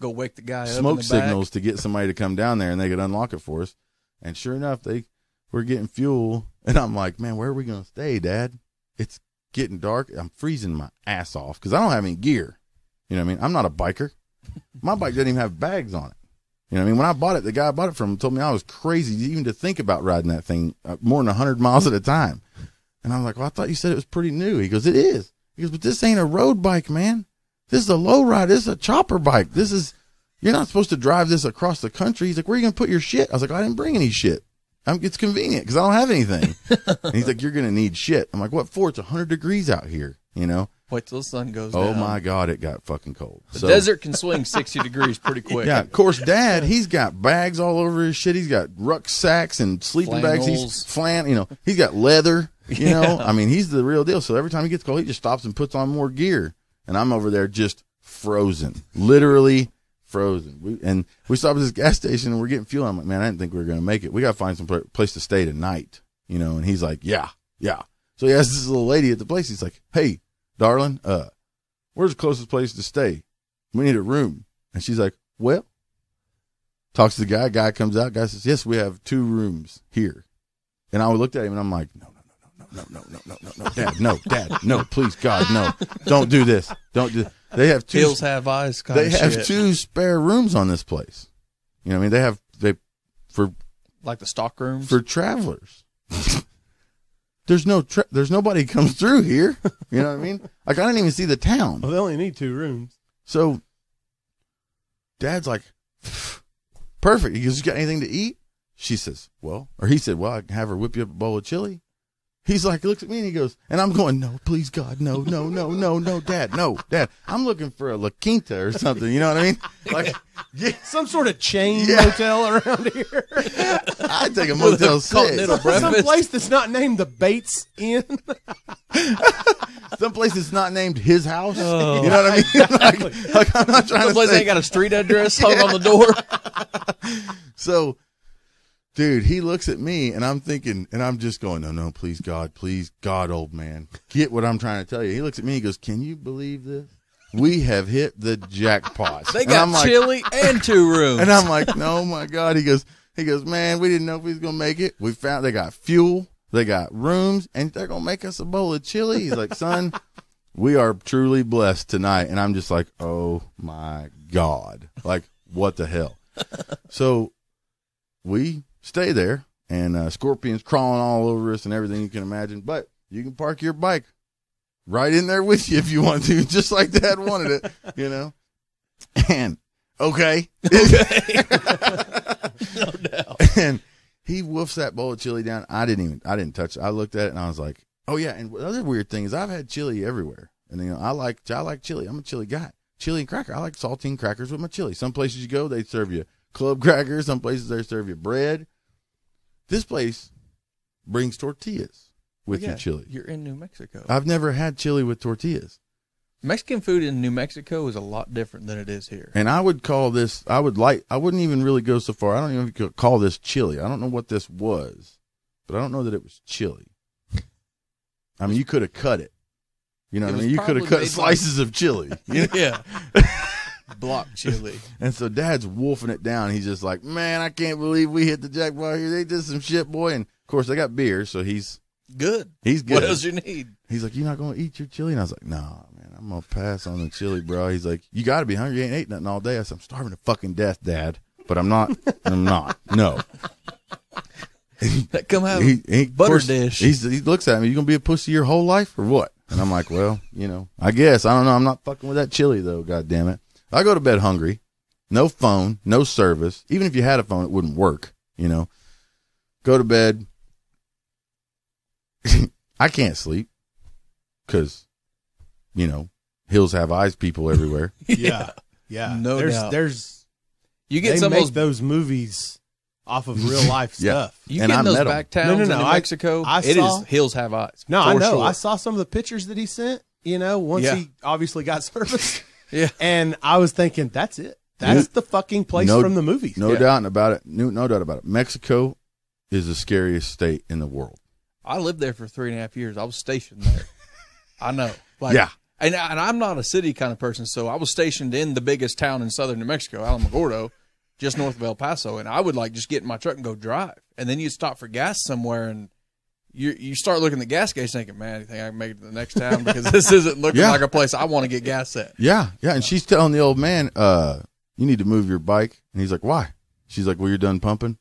go wake the guy up. Smoke signals to get somebody to come down there and they could unlock it for us. And sure enough, they were getting fuel. And I'm like, man, where are we going to stay, Dad? It's getting dark. I'm freezing my ass off because I don't have any gear. You know what I mean? I'm not a biker. My bike doesn't even have bags on it. You know what I mean? When I bought it, the guy I bought it from told me I was crazy even to think about riding that thing more than 100 miles at a time. And I was like, well, I thought you said it was pretty new. He goes, it is. He goes, but this ain't a road bike, man. This is a low ride. This is a chopper bike. This is, you're not supposed to drive this across the country. He's like, where are you going to put your shit? I was like, I didn't bring any shit. It's convenient because I don't have anything. And he's like, you're going to need shit. I'm like, what for? It's 100 degrees out here. you know? Wait till the sun goes down. Oh, my God, it got fucking cold. The desert can swing 60 degrees pretty quick. Yeah, of course, Dad, he's got bags all over his shit. He's got rucksacks and sleeping bags. He's you know, he's got leather, you know? I mean, he's the real deal. So every time he gets cold, he just stops and puts on more gear. And I'm over there just frozen, literally frozen. We stopped at this gas station, and we're getting fuel. I'm like, man, I didn't think we were going to make it. We got to find some place to stay tonight, you know? And he's like, yeah, yeah. So he asked this little lady at the place. He's like, hey, darling, where's the closest place to stay? We need a room. And she's like, well, talks to the guy. Guy comes out. Guy says, yes, we have 2 rooms here. And I looked at him, and I'm like, no, no, no, no, no, no, no, no, no, Dad, no, please, God, no. Don't do this. Don't do this. They have two. Hills have eyes kind of shit. They have 2 spare rooms on this place. You know what I mean? They have, for. Like the stock rooms? For travelers. There's nobody comes through here. You know what I mean? Like, I didn't even see the town. Well, they only need 2 rooms. So Dad's like, perfect. He goes, you got anything to eat? She says, well, or he said, well, I can have her whip you up a bowl of chili. He's like, he looks at me and he goes, and I'm going, no, please, God, no, no, no, no, no, Dad, no, Dad. I'm looking for a La Quinta or something. You know what I mean? Like, yeah. Some sort of chain motel around here. I'd take a Motel 6. Some place that's not named the Bates Inn. Some place that's not named his house. Oh, you know what I mean? Exactly. Like, I'm not trying to say. Some place ain't got a street address hung on the door. So. Dude, he looks at me, and I'm thinking, and I'm just going, no, no, please, God, old man. Get what I'm trying to tell you. He looks at me, he goes, can you believe this? We have hit the jackpot. They got chili and 2 rooms. And I'm like, no, my God. He goes, man, we didn't know if he was going to make it. We found they got fuel, they got rooms, and they're going to make us a bowl of chili. He's like, son, we are truly blessed tonight. And I'm just like, oh, my God. Like, what the hell? So we stay there, and scorpions crawling all over us and everything you can imagine. But you can park your bike right in there with you if you want to, just like Dad wanted it, you know. And okay. No doubt. And he woofs that bowl of chili down. I didn't touch it. I looked at it and I was like, oh yeah. And the other weird thing is I've had chili everywhere, and you know I like chili. I'm a chili guy. Chili and cracker. I like saltine crackers with my chili. Some places you go, they serve you club crackers. Some places they serve you bread. This place brings tortillas with your chili. You're in New Mexico. I've never had chili with tortillas. Mexican food in New Mexico is a lot different than it is here. And I would call this, I wouldn't even really go so far. I don't even call this chili. I don't know what this was, but I don't know that it was chili. I mean, you could have cut it. You know what I mean? You could have cut slices of chili. You know? Yeah. Block chili. And so Dad's wolfing it down. He's just like, man, I can't believe we hit the jackpot here. They did some shit, boy. And of course they got beer, so he's good. He's good. What else you need? He's like, you're not gonna eat your chili? And I was like, nah, man, I'm gonna pass on the chili, bro. He's like, you gotta be hungry. You ain't ate nothing all day. I said, I'm starving to fucking death, Dad. But I'm not. I'm not. No. That come out butter dish. He looks at me. You gonna be a pussy your whole life or what? And I'm like, well, you know, I guess I don't know. I'm not fucking with that chili though. God damn it. I go to bed hungry, no phone, no service. Even if you had a phone, it wouldn't work, you know. Go to bed. I can't sleep because, you know, hills have eyes people everywhere. Yeah. No doubt. You get some of those movies off of real life stuff. You get those back towns in Mexico. It is hills have eyes. No, I know. Sure. I saw some of the pictures that he sent, you know, once he obviously got service. Yeah, and I was thinking, that's it. That's the fucking place from the movies. No doubt about it. Mexico is the scariest state in the world. I lived there for 3.5 years. I was stationed there. I know. Like, yeah. And I'm not a city kind of person, so I was stationed in the biggest town in southern New Mexico, Alamogordo, just north of El Paso. And I would like just get in my truck and go drive. And then you stop for gas somewhere and you start looking at the gas gauge thinking, man, I think I can make it to the next town because this isn't looking like a place I want to get gas at. Yeah, yeah. And she's telling the old man, you need to move your bike. And he's like, why? She's like, well, you're done pumping.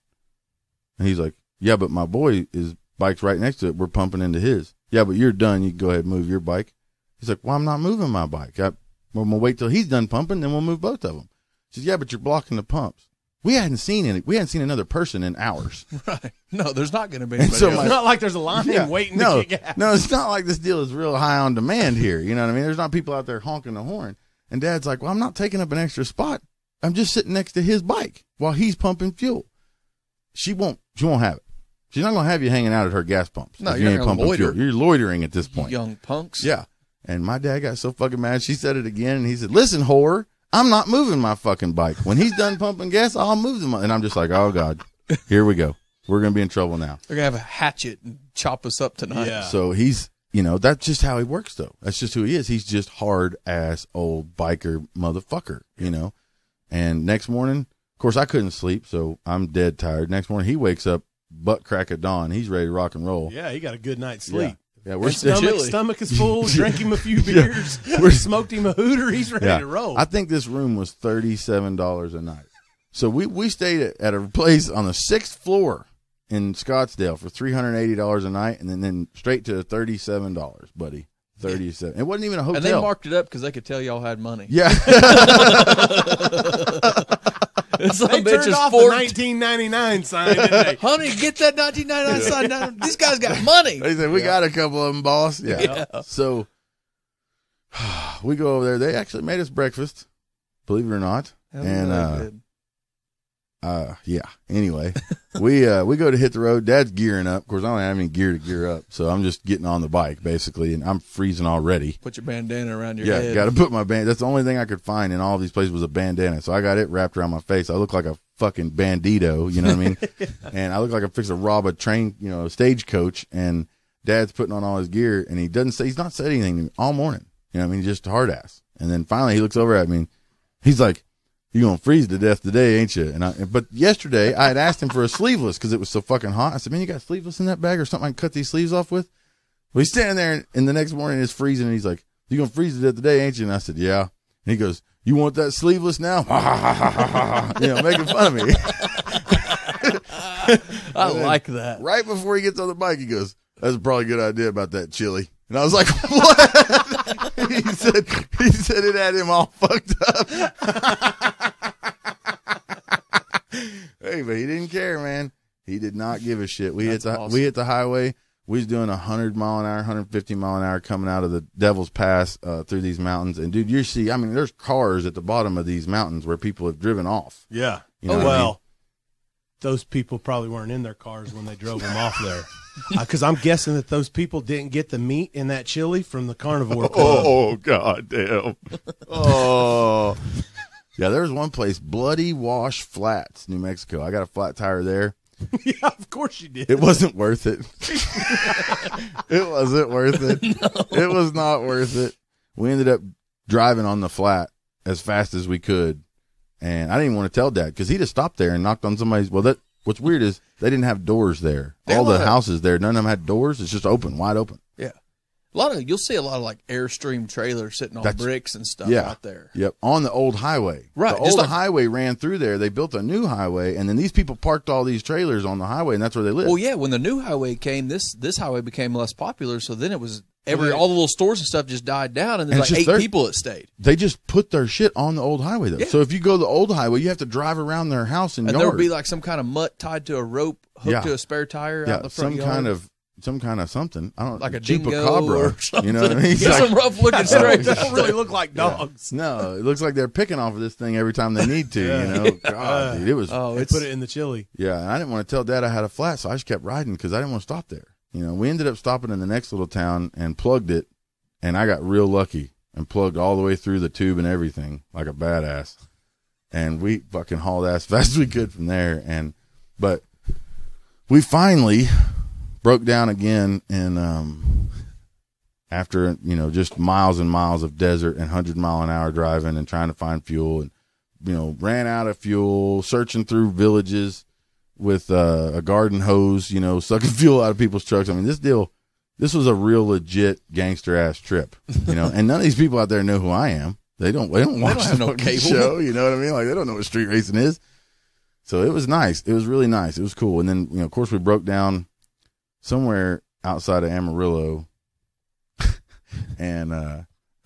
And he's like, yeah, but my boy, his bike's right next to it. We're pumping into his. Yeah, but you're done. You can go ahead and move your bike. He's like, well, I'm not moving my bike. I'm going to wait till he's done pumping, then we'll move both of them. She's, yeah, but you're blocking the pumps. We hadn't seen another person in hours. Right. No, there's not going to be anybody. So it's not like there's a line waiting to get gas. No, it's not like this deal is real high on demand here. You know what I mean? There's not people out there honking the horn. And Dad's like, well, I'm not taking up an extra spot. I'm just sitting next to his bike while he's pumping fuel. She won't have it. She's not going to have you hanging out at her gas pumps. No, you're not pumping fuel. You're loitering at this point. Young punks. Yeah. And my dad got so fucking mad. She said it again. And he said, listen, whore. I'm not moving my fucking bike. When he's done pumping gas, I'll move them. And I'm just like, oh, God, here we go. We're going to be in trouble now. They're going to have a hatchet and chop us up tonight. Yeah. So he's, you know, that's just how he works, though. That's just who he is. He's just hard-ass old biker motherfucker, you know. And next morning, of course, I couldn't sleep, so I'm dead tired. Next morning, he wakes up butt crack of dawn. He's ready to rock and roll. Yeah, he got a good night's sleep. Yeah. Yeah, we're stomach is full. Drank him a few beers. Yeah. We smoked him a hooter. He's ready to roll. I think this room was $37 a night. So we stayed at a place on the 6th floor in Scottsdale for $380 a night, and then straight to $37, buddy. 37. It wasn't even a hotel. And they marked it up because they could tell y'all had money. Yeah. They turned off the 1999 sign, didn't they? Honey, get that 1999 sign down. This guy's got money. They said, we got a couple of them, boss. Yeah. So we go over there. They actually made us breakfast, believe it or not. Anyway, we go to hit the road. Dad's gearing up. Of course, I don't have any gear to gear up, so I'm just getting on the bike basically, and I'm freezing already. Put your bandana around your head. Yeah, got to put my bandana. That's the only thing I could find in all these places was a bandana, so I got it wrapped around my face. I look like a fucking bandito, you know what I mean? And I look like I'm fixing to rob a train, you know, a stagecoach. And Dad's putting on all his gear, and he doesn't say, he's not said anything to me all morning. You know what I mean? Just hard ass. And then finally, he looks over at me, and he's like, you're going to freeze to death today, ain't you? But yesterday, I had asked him for a sleeveless because it was so fucking hot. I said, man, you got sleeveless in that bag or something I can cut these sleeves off with? Well, he's standing there, and the next morning it's freezing, and he's like, you're going to freeze to death today, ain't you? And I said, yeah. And he goes, you want that sleeveless now? Ha, ha, ha, ha, ha, ha. You know, making fun of me. I like that. Right before he gets on the bike, he goes, that's probably a good idea about that chili. And I was like, what? He said it had him all fucked up. Hey, but he didn't care, man. He did not give a shit. We hit the highway. We was doing 100 mile an hour, 150 mile an hour coming out of the Devil's Pass through these mountains. And, dude, you see, I mean, there's cars at the bottom of these mountains where people have driven off. Yeah. You know what I mean? Those people probably weren't in their cars when they drove them off there. Because I'm guessing that those people didn't get the meat in that chili from the Carnivore Club. Oh, God damn. Oh. Yeah, there was one place, Bloody Wash Flats, New Mexico. I got a flat tire there. Yeah, of course you did. It wasn't worth it. It wasn't worth it. No. It was not worth it. We ended up driving on the flat as fast as we could. And I didn't want to tell Dad because he just stopped there and knocked on somebody's. Well, what's weird is they didn't have doors there. All the houses there, none of them had doors. It's just open, wide open. Yeah. You'll see a lot of like Airstream trailers sitting on bricks and stuff out there. Yep. On the old highway. Right. The old highway ran through there. They built a new highway, and then these people parked all these trailers on the highway, and that's where they lived. Well, yeah. When the new highway came, this highway became less popular, so then it was all the little stores and stuff just died down, and there's like 8 people that stayed. They just put their shit on the old highway, though. Yeah. So if you go the old highway, you have to drive around their house and yard. There would be like some kind of mutt tied to a rope, hooked to a spare tire out the front yard. Some kind of something. I don't like a chupacabra or something. You know what I mean? Like, some rough looking strays. They don't really look like dogs. Yeah. No, it looks like they're picking off of this thing every time they need to. Yeah. You know, God, dude, it was. Oh, they put it in the chili. Yeah, and I didn't want to tell Dad I had a flat, so I just kept riding because I didn't want to stop there. You know, we ended up stopping in the next little town and plugged it, and I got real lucky and plugged all the way through the tube and everything like a badass, and we fucking hauled ass fast as we could from there. But we finally broke down again, and after, you know, just miles and miles of desert and 100-mile-an-hour driving and trying to find fuel, and, you know, ran out of fuel, searching through villages with a garden hose, you know, sucking fuel out of people's trucks. I mean, this was a real legit gangster ass trip, you know. And none of these people out there know who I am. They don't watch no cable show. You know what I mean? Like, they don't know what street racing is. So it was nice. It was really nice. It was cool. And then, you know, of course, we broke down somewhere outside of Amarillo, and I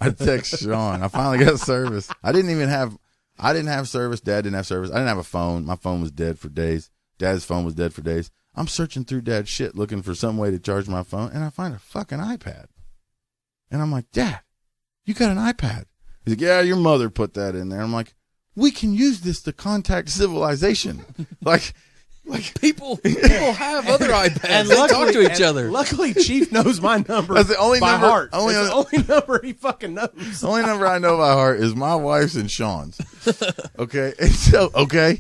text Sean. I finally got service. I didn't even have I didn't have service. Dad didn't have service. I didn't have a phone. My phone was dead for days. Dad's phone was dead for days. I'm searching through Dad's shit looking for some way to charge my phone, and I find a fucking iPad. And I'm like, Dad, you got an iPad? He's like, yeah, your mother put that in there. I'm like, we can use this to contact civilization. Like people have other iPads and they luckily, talk to each other. Luckily, Chief knows my number. That's the only by number. Heart. Only that's the only number he fucking knows. The only number I know by heart is my wife's and Sean's. Okay, and so okay.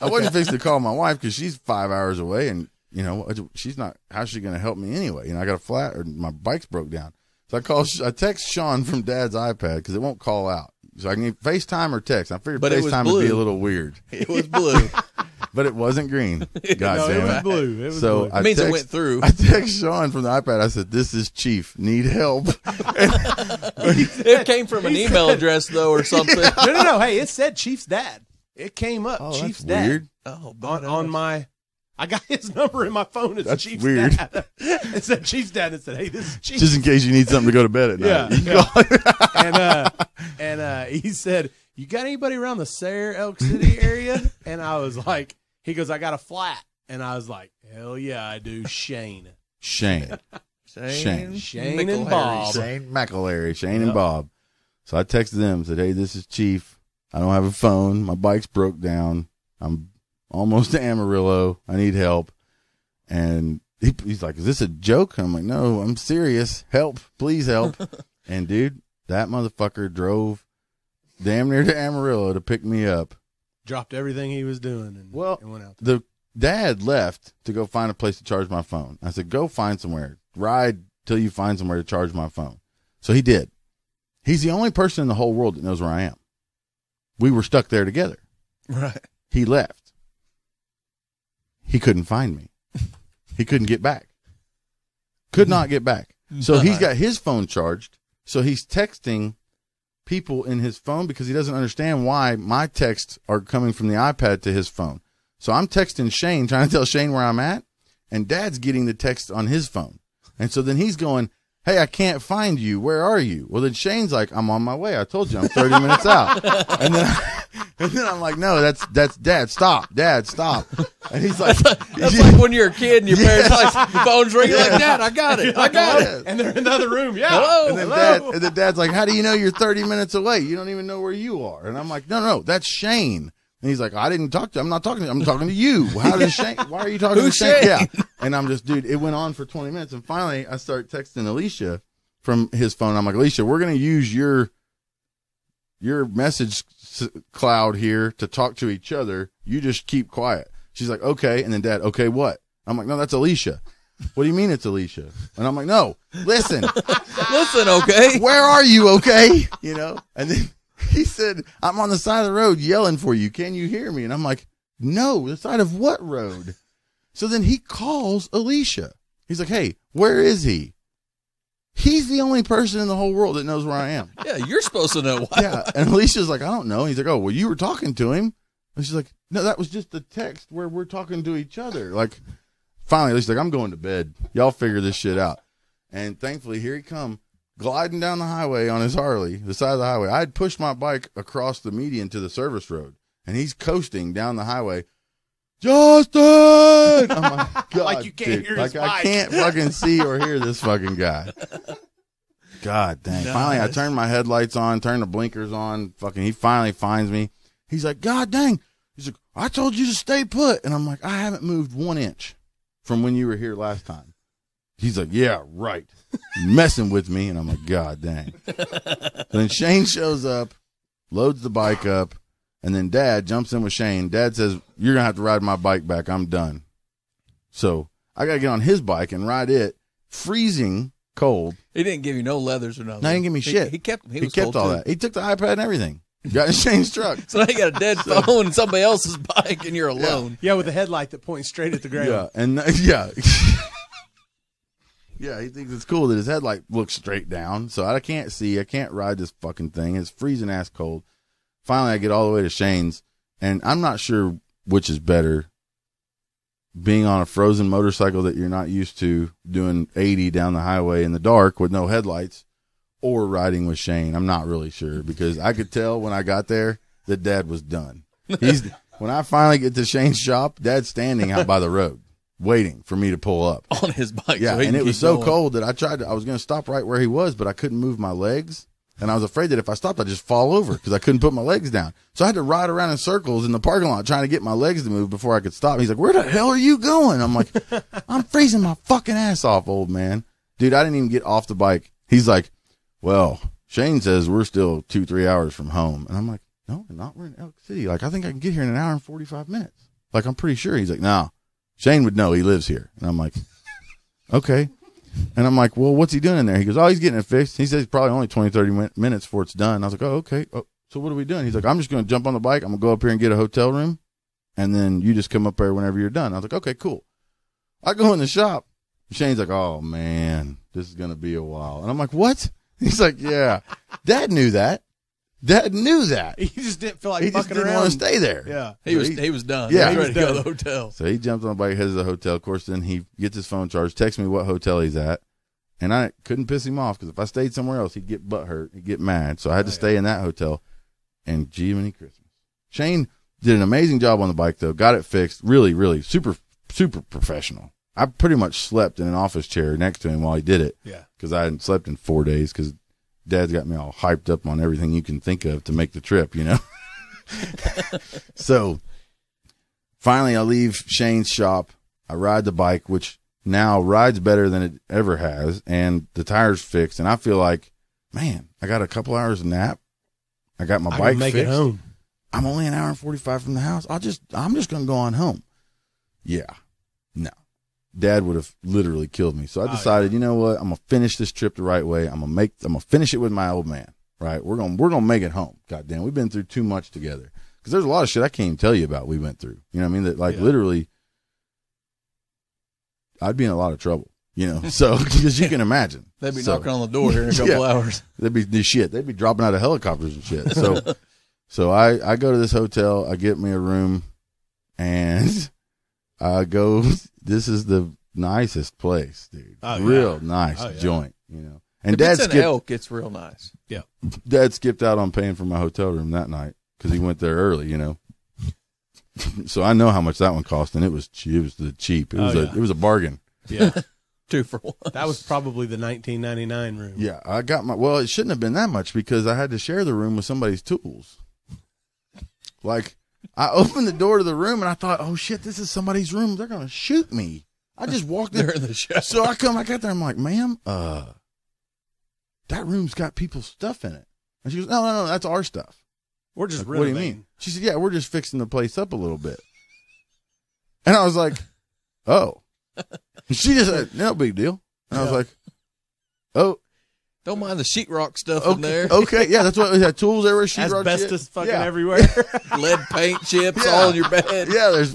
I wasn't fixing to call my wife because she's 5 hours away, and you know she's not. How's she going to help me anyway? You know, I got a flat, or my bike's broke down. So I text Sean from Dad's iPad because it won't call out, so I can FaceTime or text. I figured FaceTime would be a little weird. It was blue. But it wasn't green. God no, damn it. It was blue. It was so blue. It went through. I text Sean from the iPad. I said, "This is Chief. Need help." It came from an email address though, or something. Yeah. No. Hey, it said Chief's dad. It came up. Oh, Chief's that's dad. Weird. Oh, but on my, I got his number in my phone. It's Chief's weird. Dad. It said Chief's dad. It said, "Hey, this is Chief." Just in case you need something to go to bed at night. Yeah. And he said, "You got anybody around the Sayre, Elk City area?" And I was like, he goes, "I got a flat." And I was like, "Hell yeah, I do." Shane and Bob. Shane McElary. Shane and Bob. So I texted them, said, "Hey, this is Chief. I don't have a phone. My bike's broke down. I'm almost to Amarillo. I need help." And he's like, "Is this a joke?" And I'm like, "No, I'm serious. Help. Please help." And dude, that motherfucker drove damn near to Amarillo to pick me up. Dropped everything he was doing and went out there. The dad left to go find a place to charge my phone. I said, "Go find somewhere. Ride till you find somewhere to charge my phone." So he did. He's the only person in the whole world that knows where I am. We were stuck there together. Right. He left. He couldn't find me. He couldn't get back. Could not get back. So he's got his phone charged. So he's texting people in his phone because he doesn't understand why my texts are coming from the iPad to his phone. So I'm texting Shane, trying to tell Shane where I'm at, and Dad's getting the text on his phone. And so then he's going, "Hey, I can't find you. Where are you?" Well, then Shane's like, "I'm on my way. I told you I'm 30 minutes out." And then I'm like, "No, that's Dad. Stop, Dad, stop." And he's like, "That's like when you're a kid and your parents like the phone's ringing like, Dad, I got it, I got it." And they're in another room, hello. And then Dad's like, "How do you know you're 30 minutes away? You don't even know where you are." And I'm like, "No, that's Shane." And he's like, "I didn't talk to. I'm not talking to. I'm talking to you. How does Shane? Why are you talking to Shane?" Yeah. And I'm just, dude, it went on for 20 minutes, and finally I start texting Alicia from his phone. I'm like, "Alicia, we're gonna use your message cloud here to talk to each other. You just keep quiet." She's like, "Okay." And then Dad, "Okay, what?" I'm like, "No, that's Alicia." "What do you mean it's Alicia?" And I'm like, "No, listen, okay, where are you? Okay, you know." And then he said, "I'm on the side of the road yelling for you. Can you hear me?" And I'm like, "No, the side of what road?" So then he calls Alicia. He's like, "Hey, where is he?" He's the only person in the whole world that knows where I am. Yeah, you're supposed to know why. Yeah, and Alicia's like, "I don't know." He's like, "Oh, well, you were talking to him." And she's like, "No, that was just the text where we're talking to each other." Like, finally, Alicia's like, "I'm going to bed. Y'all figure this shit out." And thankfully, here he come, gliding down the highway on his Harley, the side of the highway. I had pushed my bike across the median to the service road, and he's coasting down the highway. "Justin!" Oh my God, like you can't hear his mic. I can't fucking see or hear this fucking guy. God dang. Nice. Finally, I turned my headlights on, turned the blinkers on. Fucking, he finally finds me. He's like, "God dang." He's like, "I told you to stay put." And I'm like, "I haven't moved 1 inch from when you were here last time." He's like, "Yeah, right." Messing with me. And I'm like, "God dang." Then Shane shows up, loads the bike up. And then Dad jumps in with Shane. Dad says, "You're going to have to ride my bike back. I'm done." So I got to get on his bike and ride it. Freezing cold. He didn't give you no leathers or nothing. No, he didn't give me shit. He kept all that. He took the iPad and everything. Got in Shane's truck. So now you got a dead phone and somebody else's bike and you're alone. Yeah, with a headlight that points straight at the ground. Yeah, and yeah, he thinks it's cool that his headlight looks straight down. So I can't see. I can't ride this fucking thing. It's freezing ass cold. Finally, I get all the way to Shane's, and I'm not sure which is better, being on a frozen motorcycle that you're not used to, doing 80 down the highway in the dark with no headlights, or riding with Shane. I'm not really sure, because I could tell when I got there, that Dad was done. He's when I finally get to Shane's shop, Dad's standing out by the road waiting for me to pull up on his bike. Yeah, and it was so cold that I tried to, I was going to stop right where he was, but I couldn't move my legs. And I was afraid that if I stopped, I'd just fall over because I couldn't put my legs down. So I had to ride around in circles in the parking lot trying to get my legs to move before I could stop. He's like, where the hell are you going? I'm like, I'm freezing my fucking ass off, old man. Dude, I didn't even get off the bike. He's like, well, Shane says we're still 2-3 hours from home. And I'm like, no, we're not. We're in Elk City. Like, I think I can get here in 1 hour and 45 minutes. Like, I'm pretty sure. He's like, no, Shane would know. He lives here. And I'm like, okay. And I'm like, well, what's he doing in there? He goes, oh, he's getting it fixed. He says probably only 20-30 minutes before it's done. I was like, oh, okay. Oh, so what are we doing? He's like, I'm just going to jump on the bike. I'm going to go up here and get a hotel room. And then you just come up here whenever you're done. I was like, okay, cool. I go in the shop. Shane's like, oh, man, this is going to be a while. And I'm like, what? He's like, yeah. Dad knew that. Dad knew that. He just didn't feel like he fucking around. He didn't want to stay there. Yeah. He was done. Yeah. He was ready to go to the hotel. So he jumped on the bike, heads to the hotel. Of course, then he gets his phone charged, texts me what hotel he's at. And I couldn't piss him off because if I stayed somewhere else, he'd get butthurt. He'd get mad. So I had to stay in that hotel. And gee, many Christmas. Shane did an amazing job on the bike, though. Got it fixed. Really, really super, super professional. I pretty much slept in an office chair next to him while he did it. Yeah. Because I hadn't slept in 4 days because Dad's got me all hyped up on everything you can think of to make the trip, you know? So finally I leave Shane's shop. I ride the bike, which now rides better than it ever has. And the tire's fixed. And I feel like, man, I got a couple hours of nap. I got my bike fixed. It home. I'm only 1 hour and 45 from the house. I'm just going to go on home. Yeah. No. Dad would have literally killed me. So I decided, you know what? I'm going to finish this trip the right way. I'm going to finish it with my old man, right? We're going to make it home. Goddamn. We've been through too much together because there's a lot of shit I can't even tell you about. We went through, you know what I mean? That like literally I'd be in a lot of trouble, you know? So because you can imagine they'd be knocking on the door here in a couple hours. They'd be this shit. They'd be dropping out of helicopters and shit. So, I go to this hotel, I get me a room and I go, this is the nicest place, dude. Oh, real nice joint, you know. And if Dad skipped Elk, it's real nice. Yeah. Dad skipped out on paying for my hotel room that night because he went there early, you know. So I know how much that one cost, and it was the cheap. It was it was a bargain. Yeah. 2 for 1. That was probably the 1999 room. Yeah, I got my. Well, it shouldn't have been that much because I had to share the room with somebody's tools. Like. I opened the door to the room and I thought, oh shit, this is somebody's room. They're going to shoot me. I just walked there in the shower. So I got there. I'm like, ma'am, that room's got people's stuff in it. And she goes, no, no, no, that's our stuff. We're just like, what do you mean? She said, yeah, we're just fixing the place up a little bit. And I was like, oh, she just said, no big deal. And I was like, oh, don't mind the sheetrock stuff in there. Okay, yeah, that's what we had. Tools everywhere, sheetrock shit. Asbestos fucking everywhere. Lead paint chips all in your bed. Yeah, there's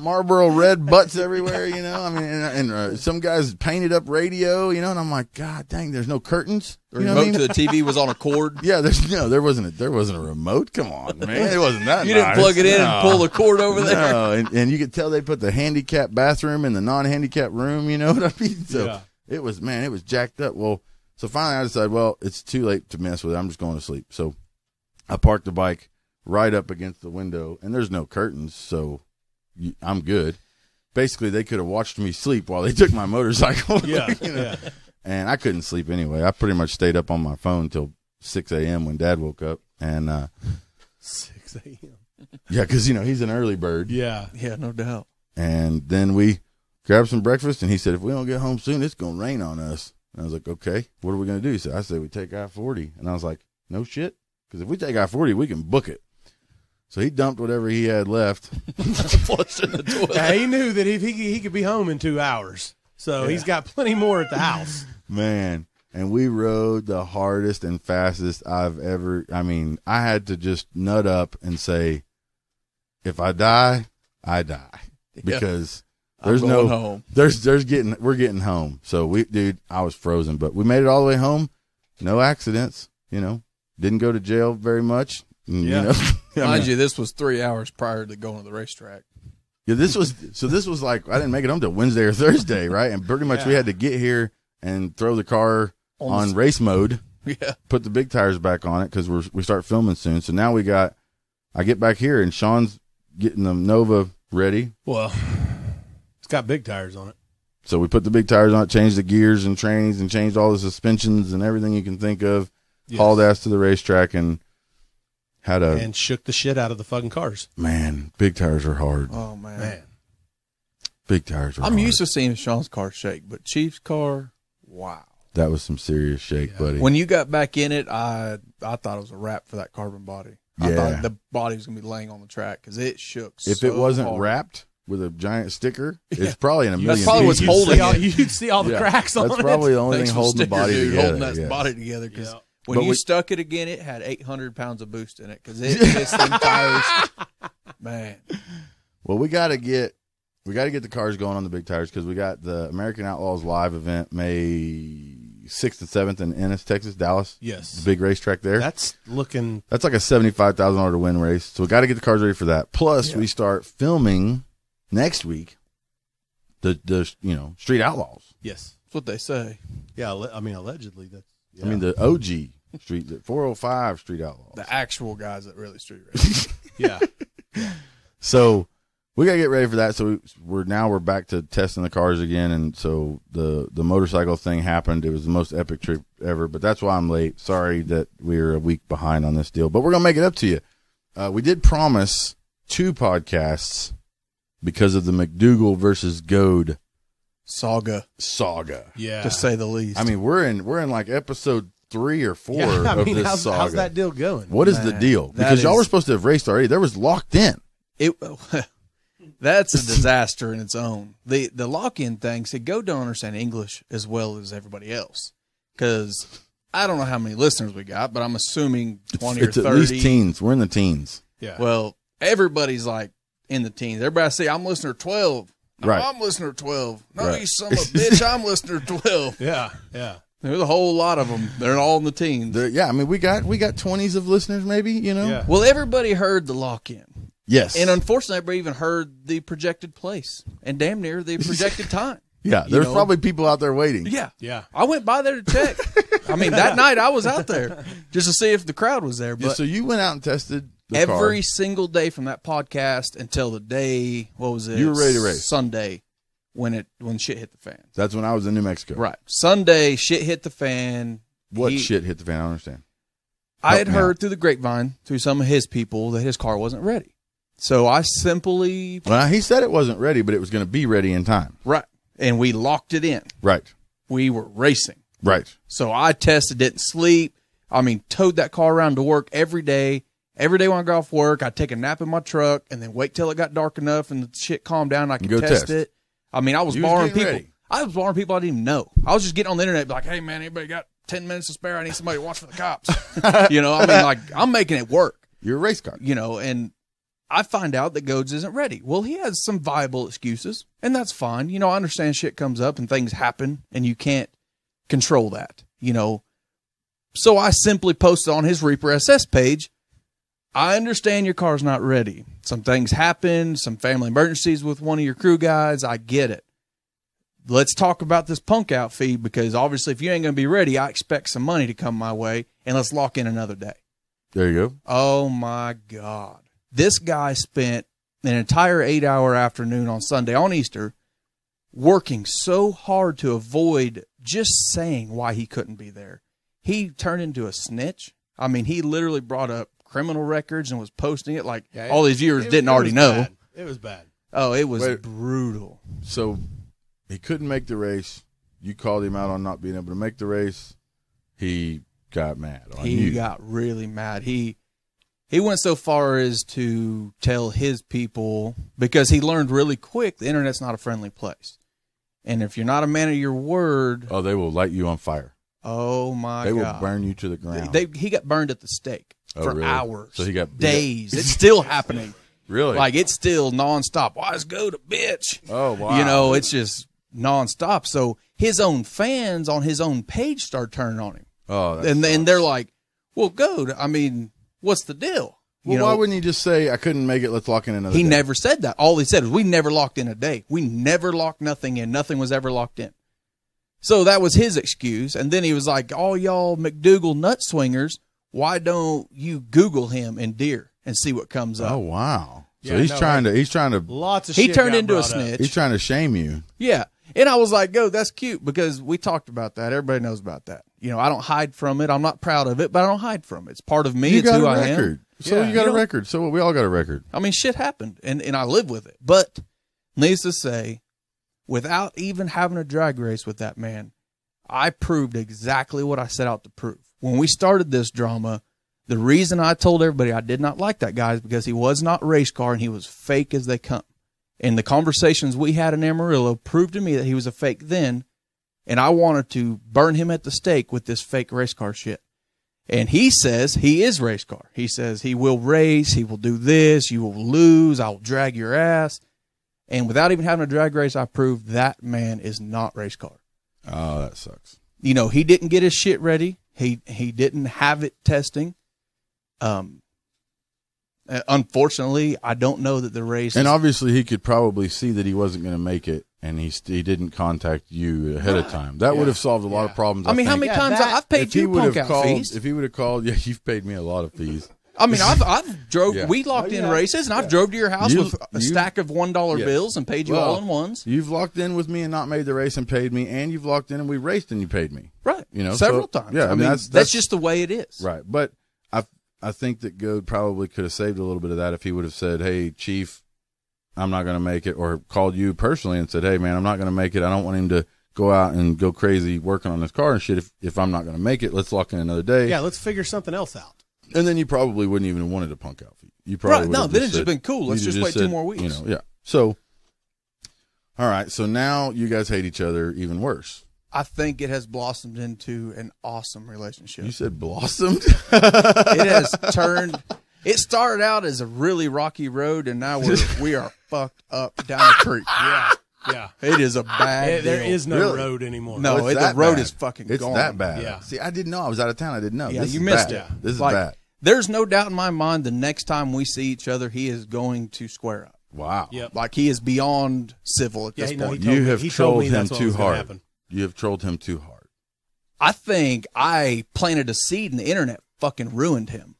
Marlboro red butts everywhere, you know. I mean, and some guys painted up radio, you know, and I'm like, God dang, there's no curtains. The remote to the TV was on a cord. Yeah, there wasn't a remote. Come on, man. It wasn't that You didn't plug it in and pull the cord over there. No, and you could tell they put the handicapped bathroom in the non-handicapped room, you know what I mean? So it was, man, it was jacked up. Well, so finally I decided, well, it's too late to mess with it. I'm just going to sleep. So I parked the bike right up against the window, and there's no curtains, so I'm good. Basically, they could have watched me sleep while they took my motorcycle. Yeah, you know? And I couldn't sleep anyway. I pretty much stayed up on my phone till 6 a.m. when Dad woke up. And 6 a.m. Yeah, because, you know, he's an early bird. Yeah, yeah, no doubt. And then we grabbed some breakfast, and he said, if we don't get home soon, it's going to rain on us. And I was like, okay, what are we going to do? So I said, we take I-40. And I was like, no shit. Because if we take I-40, we can book it. So he dumped whatever he had left. Flushed in the toilet. Yeah, he knew that if he could be home in 2 hours. So he's got plenty more at the house. Man. And we rode the hardest and fastest I've ever. I mean, I had to just nut up and say, if I die, I die. Because there's no home. We're getting home. So dude, I was frozen, but we made it all the way home. No accidents, you know, didn't go to jail very much. You know? Mind you, this was 3 hours prior to going to the racetrack. Yeah. This was like, I didn't make it home till Wednesday or Thursday. Right. And pretty much we had to get here and throw the car on race mode. Yeah. Put the big tires back on it. Cause we start filming soon. So now we got I get back here and Sean's getting the Nova ready. Well, it's got big tires on it. So we put the big tires on it, changed the gears and trains and changed all the suspensions and everything you can think of. Yes. Hauled ass to the racetrack and had a... And shook the shit out of the fucking cars. Man, big tires are hard. Oh, man. Big tires are hard. I'm used to seeing Sean's car shake, but Chief's car, wow. That was some serious shake, yeah, buddy. When you got back in it, I thought it was a wrap for that carbon body. Yeah. I thought the body was going to be laying on the track because it shook so If it wasn't hard. Wrapped with a giant sticker, yeah. It's probably in a million. That's probably what's holding it. You'd see all the cracks on it. That's probably the only thing holding the body together. Holding that body together because... Yeah. When you stuck it again, it had 800 pounds of boost in it because it missed them tires. Man. Well, we got to get the cars going on the big tires because we got the American Outlaws Live event May 6th and 7th in Ennis, Texas, Dallas. Yes. The big racetrack there. That's like a $75,000 to win race. So we got to get the cars ready for that. Plus, we start filming next week the Street Outlaws. Yes. That's what they say. Yeah, I mean, allegedly that's. Yeah. I mean, the OG Street, the 405 Street Outlaws. The actual guys that really street race. Yeah. So we got to get ready for that. So we're back to testing the cars again. And so the motorcycle thing happened. It was the most epic trip ever. But that's why I'm late. Sorry that we're a week behind on this deal. But we're going to make it up to you. We did promise 2 podcasts because of the McDougal versus Goad saga, yeah, to say the least. I mean, we're in like episode 3 or 4 of this saga. How's that deal going? What is the deal? Because y'all were supposed to have raced already. There was locked in. That's a disaster in its own. The lock in thing. See, Go don't understand English as well as everybody else. Because I don't know how many listeners we got, but I'm assuming 20 or 30. At least teens. We're in the teens. Yeah. Well, everybody's like in the teens. Everybody say I'm listener 12. No, right. I'm listener 12. No, right. You son of a bitch, I'm listener 12. Yeah. There's a whole lot of them. They're all in the teens. I mean, we got 20s of listeners maybe, you know? Yeah. Well, everybody heard the lock-in. Yes. And unfortunately, everybody even heard the projected place and damn near the projected time. Yeah, there's probably people out there waiting. Yeah. I went by there to check. I mean, that night I was out there just to see if the crowd was there. But yeah, so you went out and tested... Every single day from that podcast until the day, what was it? You were ready to race. Sunday when shit hit the fan. That's when I was in New Mexico. Right. Sunday, shit hit the fan. What shit hit the fan? I don't understand. I had heard through the grapevine, through some of his people, that his car wasn't ready. So I simply... Well, he said it wasn't ready, but it was going to be ready in time. Right. And we locked it in. Right. We were racing. Right. So I tested, didn't sleep. I mean, towed that car around to work every day. Every day when I got off work, I'd take a nap in my truck and then wait till it got dark enough and the shit calmed down and I could test it. I mean, I was borrowing people I didn't even know. I was just getting on the internet and be like, hey, man, anybody got 10 minutes to spare? I need somebody to watch for the cops. I mean, like, I'm making it work. You're a race car. And I find out that Goads isn't ready. Well, he has some viable excuses, and that's fine. I understand shit comes up and things happen, and you can't control that, So I simply posted on his Reaper SS page, I understand your car's not ready. Some things happen, some family emergencies with one of your crew guys. I get it. Let's talk about this punk out fee because obviously if you ain't going to be ready, I expect some money to come my way and let's lock in another day. There you go. Oh my God. This guy spent an entire 8-hour afternoon on Sunday on Easter working so hard to avoid just saying why he couldn't be there. He turned into a snitch. I mean, he literally brought up criminal records and was posting it like all these viewers didn't already know. Bad. It was bad. Oh, it was brutal. So he couldn't make the race. You called him out on not being able to make the race. He got mad on you. He got really mad. He went so far as to tell his people, because he learned really quick the internet's not a friendly place. And if you're not a man of your word. Oh, they will light you on fire. Oh, my God. They will burn you to the ground. He got burned at the stake. Oh, for really? Hours, so days. It's still happening. Really? Like, it's still nonstop. Why is Goat a bitch? Oh, wow. It's just nonstop. So his own fans on his own page start turning on him. Oh, and they're like, well, Goat, I mean, what's the deal? Why wouldn't he just say, I couldn't make it, let's lock in another day? He never said that. All he said was, we never locked in a day. We never locked nothing in. Nothing was ever locked in. So that was his excuse. And then he was like, all y'all McDougal nut swingers, why don't you Google him and deer? and see what comes up. Oh, wow. So yeah, he's trying to, lots of shit got brought up. He turned into a snitch. He's trying to shame you. Yeah. And I was like, that's cute, because we talked about that. Everybody knows about that. You know, I don't hide from it. I'm not proud of it, but I don't hide from it. It's part of me. It's who I am. So yeah, you got a record. So we all got a record. I mean, shit happened, and I live with it. But needless to say, without even having a drag race with that man, I proved exactly what I set out to prove. When we started this drama, the reason I told everybody I did not like that guy is because he was not race car and he was fake as they come. And the conversations we had in Amarillo proved to me that he was a fake then, and I wanted to burn him at the stake with this fake race car shit. And he says he is race car. He says he will race, he will do this, you will lose, I'll drag your ass. And without even having a drag race, I proved that man is not race car. Oh, that sucks. You know, he didn't get his shit ready. He didn't have it testing. Unfortunately, I don't know that the race. And obviously, he could probably see that he wasn't going to make it, and he didn't contact you ahead of time. That would have solved a lot of problems. I mean, how many times I've paid you punk out fees? If he would have called, yeah, you've paid me a lot of fees. I mean, I've drove. Yeah. We locked in races, and I've drove to your house with a stack of $1 bills and paid you all in ones. You've locked in with me and not made the race and paid me, and you've locked in and we raced and you paid me. Right. You know, several times. Yeah, I mean that's just the way it is. Right, but I think that Goad probably could have saved a little bit of that if he would have said, "Hey, Chief, I'm not going to make it," or called you personally and said, "Hey, man, I'm not going to make it. I don't want him to go out and go crazy working on this car and shit. If I'm not going to make it, let's lock in another day. Yeah, let's figure something else out." And then you probably wouldn't even have wanted a punk outfit. You probably would have just been cool. Let's just wait 2 more weeks. You know, yeah. So, all right. So now you guys hate each other even worse. I think it has blossomed into an awesome relationship. You said blossomed? It has turned. It started out as a really rocky road, and now we are fucked up down the creek. Yeah. Yeah, it is a bad deal. There is no road anymore. No, the road is fucking gone. It's that bad. Yeah. See, I didn't know. I was out of town. I didn't know. Yeah, you missed it. This is bad. There's no doubt in my mind the next time we see each other, he is going to square up. Wow. Yep. Like, he is beyond civil at this point. You have trolled him too hard. You have trolled him too hard. I think I planted a seed and the internet fucking ruined him.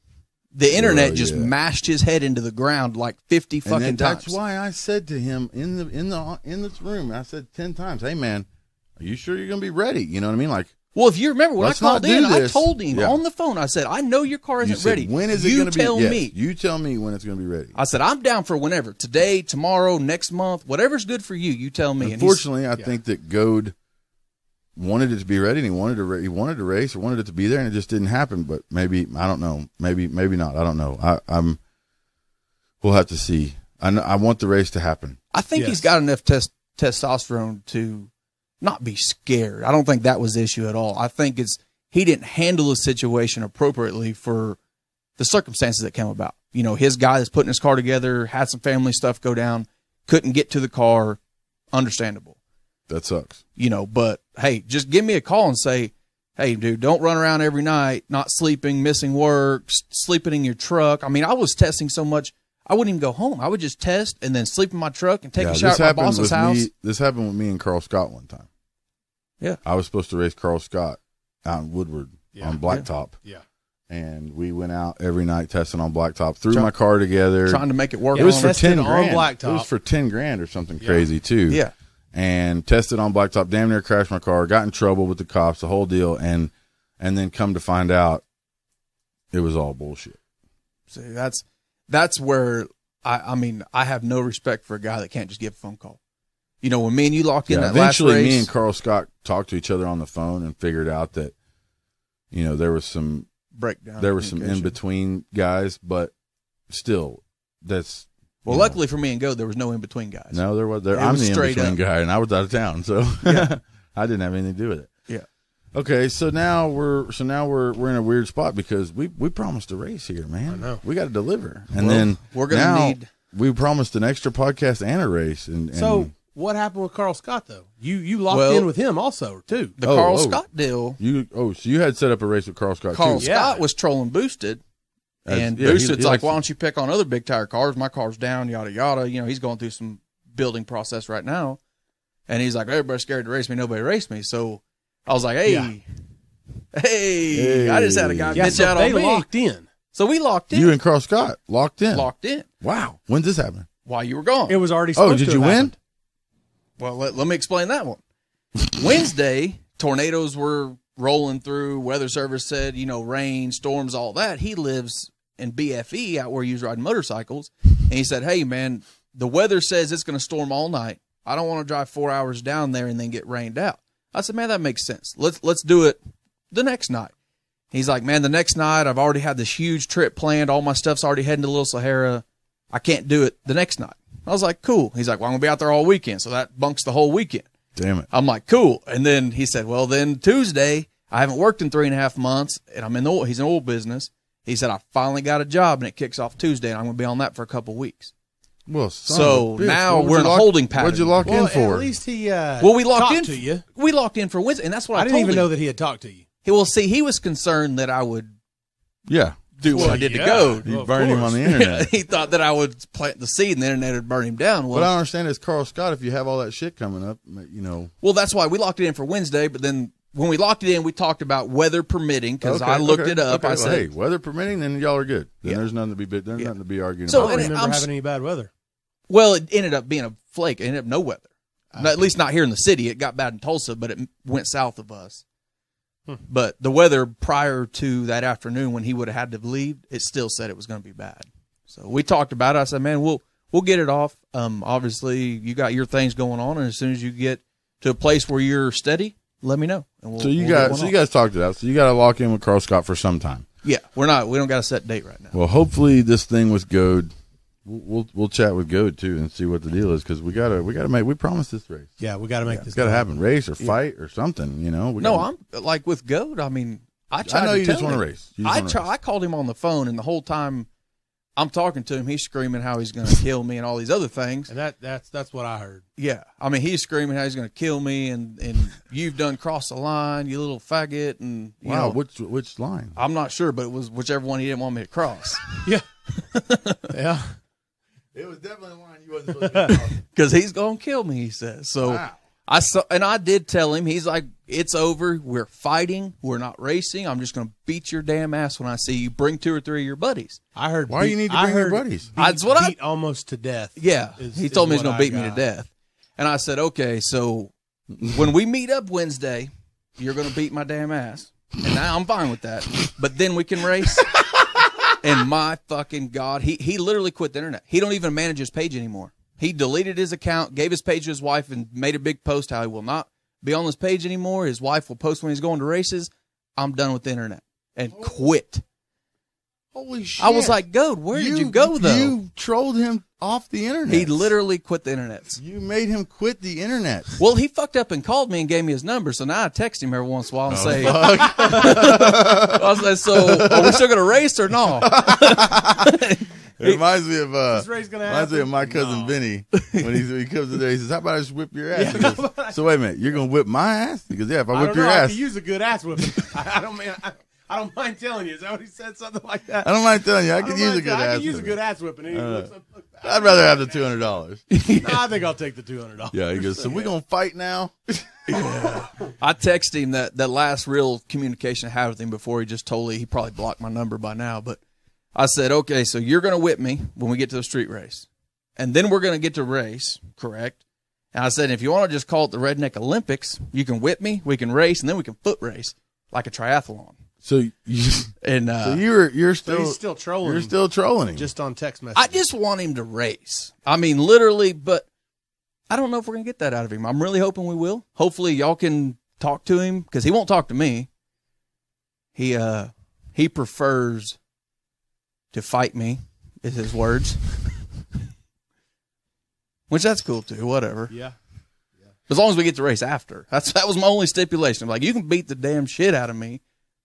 The internet just mashed his head into the ground like 50 fucking times. That's why I said to him in this room, I said 10 times, "Hey man, are you sure you're going to be ready?" You know what I mean? Like, well, if you remember when I called in, I told him on the phone, I said, "I know your car isn't ready. When is it going to be? You tell me when it's going to be ready." I said, "I'm down for whenever. Today, tomorrow, next month, whatever's good for you. You tell me." Unfortunately, I think that Goad wanted it to be ready, and he wanted to race, or wanted it to be there, and it just didn't happen. But maybe, I don't know, maybe not, I don't know. We'll have to see. I want the race to happen. I think he's got enough testosterone to not be scared. I don't think that was the issue at all. I think it's he didn't handle the situation appropriately for the circumstances that came about. You know, his guy that's putting his car together had some family stuff go down, couldn't get to the car. Understandable. That sucks. You know, but hey, just give me a call and say, "Hey, dude, don't run around every night, not sleeping, missing work, sleeping in your truck." I mean, I was testing so much, I wouldn't even go home. I would just test and then sleep in my truck and take a shower at my boss's house. This happened with me and Carl Scott one time. Yeah. I was supposed to race Carl Scott out in Woodward on blacktop. Yeah. And we went out every night testing on blacktop, threw my car together, trying to make it work. It was for 10 grand. It was for 10 grand or something crazy, too. Yeah. And tested on blacktop, damn near crashed my car, got in trouble with the cops, the whole deal, and then come to find out it was all bullshit. See, that's where I mean, I have no respect for a guy that can't just give a phone call. You know, when me and you locked in that last race, eventually me and Carl Scott talked to each other on the phone and figured out that, you know, there was some breakdown, there was some in between guys, but still, that's. Well, luckily for me and Goat, there was no in-between guys. No, there was. I'm the in-between guy, and I was out of town, so I didn't have anything to do with it. Yeah. Okay, so now we're in a weird spot because we promised a race here, man. I know. We got to deliver, and then we're gonna need. We promised an extra podcast and a race, and so what happened with Carl Scott though? You locked in with him also too. The Carl Scott deal. So you had set up a race with Carl Scott. Carl Scott was trolling Boosted. And Boosted's like, "Why don't you pick on other big tire cars? My car's down, yada, yada." You know, he's going through some building process right now. And he's like, "Everybody's scared to race me. Nobody raced me." So I was like, hey, I just had a guy bitch out on me. They locked in. So we locked in. You and Carl Scott locked in. Locked in. Wow. When's this happen? While you were gone. It was already supposed to have happened. Oh, did you win? Well, let me explain that one. Wednesday, tornadoes were rolling through. Weather service said, you know, rain, storms, all that. He lives in BFE out where he was riding motorcycles. And he said, hey, man, the weather says it's going to storm all night. I don't want to drive 4 hours down there and then get rained out. I said, man, that makes sense. Let's do it the next night. He's like, man, the next night, I've already had this huge trip planned. All my stuff's already heading to Little Sahara. I can't do it the next night. I was like, cool. He's like, well, I'm going to be out there all weekend. So that bunks the whole weekend. Damn it. I'm like, cool. And then he said, well, then Tuesday, I haven't worked in 3.5 months, and I'm in the oil. He's in the oil business. He said, I finally got a job, and it kicks off Tuesday, and I'm going to be on that for a couple of weeks. Well, so now we're in a holding pattern. What'd you lock in for? At least he we locked in to you. We locked in for Wednesday, and that's what I told him. I didn't even know that he had talked to you. Well, see, he was concerned that I would do what I did to Goad. You burned him on the internet. He thought that I would plant the seed and the internet would burn him down. Well, what I understand is Carl Scott, if you have all that shit coming up, you know. Well, that's why we locked it in for Wednesday, but then when we locked it in, we talked about weather permitting because I looked it up. I said, well, hey, weattter permitting, then y'all are good. Then there's nothing to be nothing to be arguing about. So I don't remember having any bad weather. Well, it ended up being a flake. It ended up no weather. At least not here in the city. It got bad in Tulsa, but it went south of us. Hmm. But the weather prior to that afternoon when he would have had to leave, it still said it was going to be bad. So we talked about it. I said, man, we'll get it off. Obviously, you got your things going on, and as soon as you get to a place where you're steady, let me know. And you guys talked it out. So you got to lock in with Carl Scott for some time. Yeah, we don't got a set date right now. Well, hopefully this thing with Goad, we'll chat with Goad too and see what the deal is, because we promised this race. Yeah, we got to make this. It's got to happen, race or fight or something, you know. I'm like with Goad. I mean, I know you just want to race. I called him on the phone, and the whole time I'm talking to him, he's screaming how he's going to kill me and all these other things. And that's what I heard. Yeah. I mean, he's screaming how he's going to kill me and you've done crossed the line, you little faggot. And you know, which line? I'm not sure, but it was whichever one he didn't want me to cross. Yeah. Yeah. It was definitely the line you wasn't supposed to be crossing. Because he's going to kill me, he says. So wow. I did tell him, he's like, it's over. We're fighting. We're not racing. I'm just going to beat your damn ass when I see you. Bring 2 or 3 of your buddies. I heard. Why do you need to bring your buddies? That's what beat almost to death. Yeah. He told me he's going to beat me to death. And I said, okay, so when we meet up Wednesday, you're going to beat my damn ass. And now I'm fine with that. But then we can race. And my fucking God, he literally quit the internet. He don't even manage his page anymore. He deleted his account, gave his page to his wife, and made a big post how he will not be on this page anymore. His wife will post when he's going to races. I'm done with the internet. And quit. Holy shit. I was like, Goad, where did you go, though? You trolled him off the internet. He literally quit the internet. You made him quit the internet. Well, he fucked up and called me and gave me his number, so now I text him every once in a while and say, fuck. I was like, so are we still going to race or no? It reminds me of my cousin Vinny when he comes in there. He says, "How about I just whip your ass?" Yeah, goes, so wait a minute, you're gonna whip my ass? Because yeah, if I whip your ass, I can use a good ass whipping. I don't mind telling you. Is that what he said? Something like that. I don't mind telling you. I could use a good ass. I could use a good ass whipping. I'd rather have the $200. I think I'll take the $200. Yeah, he goes. So we're gonna fight now. Yeah. I text him that last real communication I had with him before he just totally. He probably blocked my number by now, but. I said, okay, so you're going to whip me when we get to the street race. And then we're going to get to race, correct? And I said, if you want to just call it the Redneck Olympics, you can whip me, we can race, and then we can foot race like a triathlon. So he's still trolling. You're still trolling him. Just on text messages. I just want him to race. I mean, literally, but I don't know if we're going to get that out of him. I'm really hoping we will. Hopefully y'all can talk to him because he won't talk to me. He prefers... to fight me, is his words. Which that's cool too, whatever. Yeah. As long as we get to race after. That was my only stipulation. I'm like, you can beat the damn shit out of me,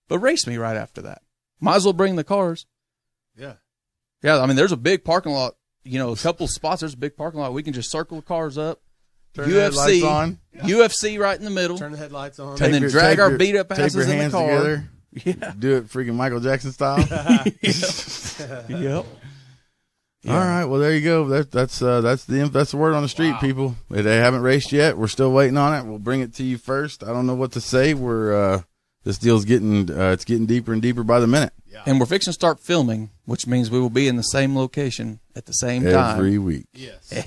but race me right after that. Might as well bring the cars. Yeah. Yeah, I mean, there's a big parking lot, you know, a couple spots, there's a big parking lot. We can just circle the cars up. Turn the headlights on. UFC right in the middle. Turn the headlights on. And then drag our beat up asses in the car. Together. Yeah. Do it freaking Michael Jackson style. Yep. Yeah. All right. Well, there you go. That's the word on the street, people. They haven't raced yet. We're still waiting on it. We'll bring it to you first. I don't know what to say. We're this deal's getting it's getting deeper and deeper by the minute. Yeah. And we're fixing to start filming, which means we will be in the same location at the same time. Every week. Yes.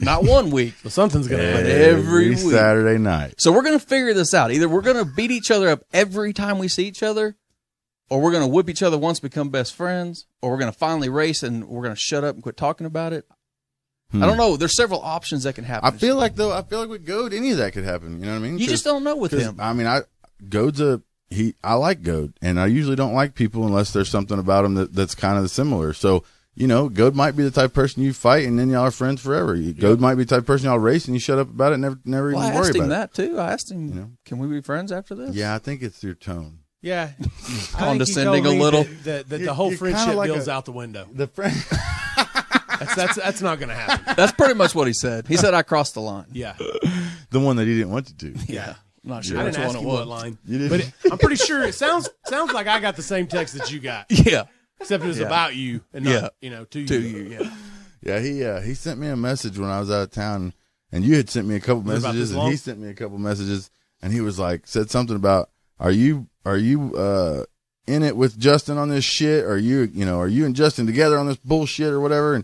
Not 1 week. So something's going to happen. Every week. Saturday night. So we're going to figure this out. Either we're going to beat each other up every time we see each other, or we're going to whip each other once we become best friends, or we're going to finally race and we're going to shut up and quit talking about it. I don't know. There's several options that can happen. I feel like, though, I feel like with Goad, any of that could happen. You know what I mean? You just don't know with him. I mean, I like Goad, and I usually don't like people unless there's something about them that's kind of similar. So, you know, Goad might be the type of person you fight, and then y'all are friends forever. Yep. Goad might be the type of person y'all race, and you shut up about it, and never even worry about it. I asked him that, too. I asked him, you know, can we be friends after this? Yeah, I think it's your tone. Yeah. Condescending a little. The whole friendship like goes out the window. The friend... That's not going to happen. That's pretty much what he said. He said I crossed the line. Yeah, the one that he didn't want to do. Yeah, I'm not sure. I didn't ask him what line. You didn't. But I'm pretty sure it sounds like I got the same text that you got. Yeah, except it was about you and not you know to you. Yeah. He sent me a message when I was out of town, and you had sent me a couple messages, and he sent me a couple messages, and he was like said something about are you in it with Justin on this shit? Are you and Justin together on this bullshit or whatever?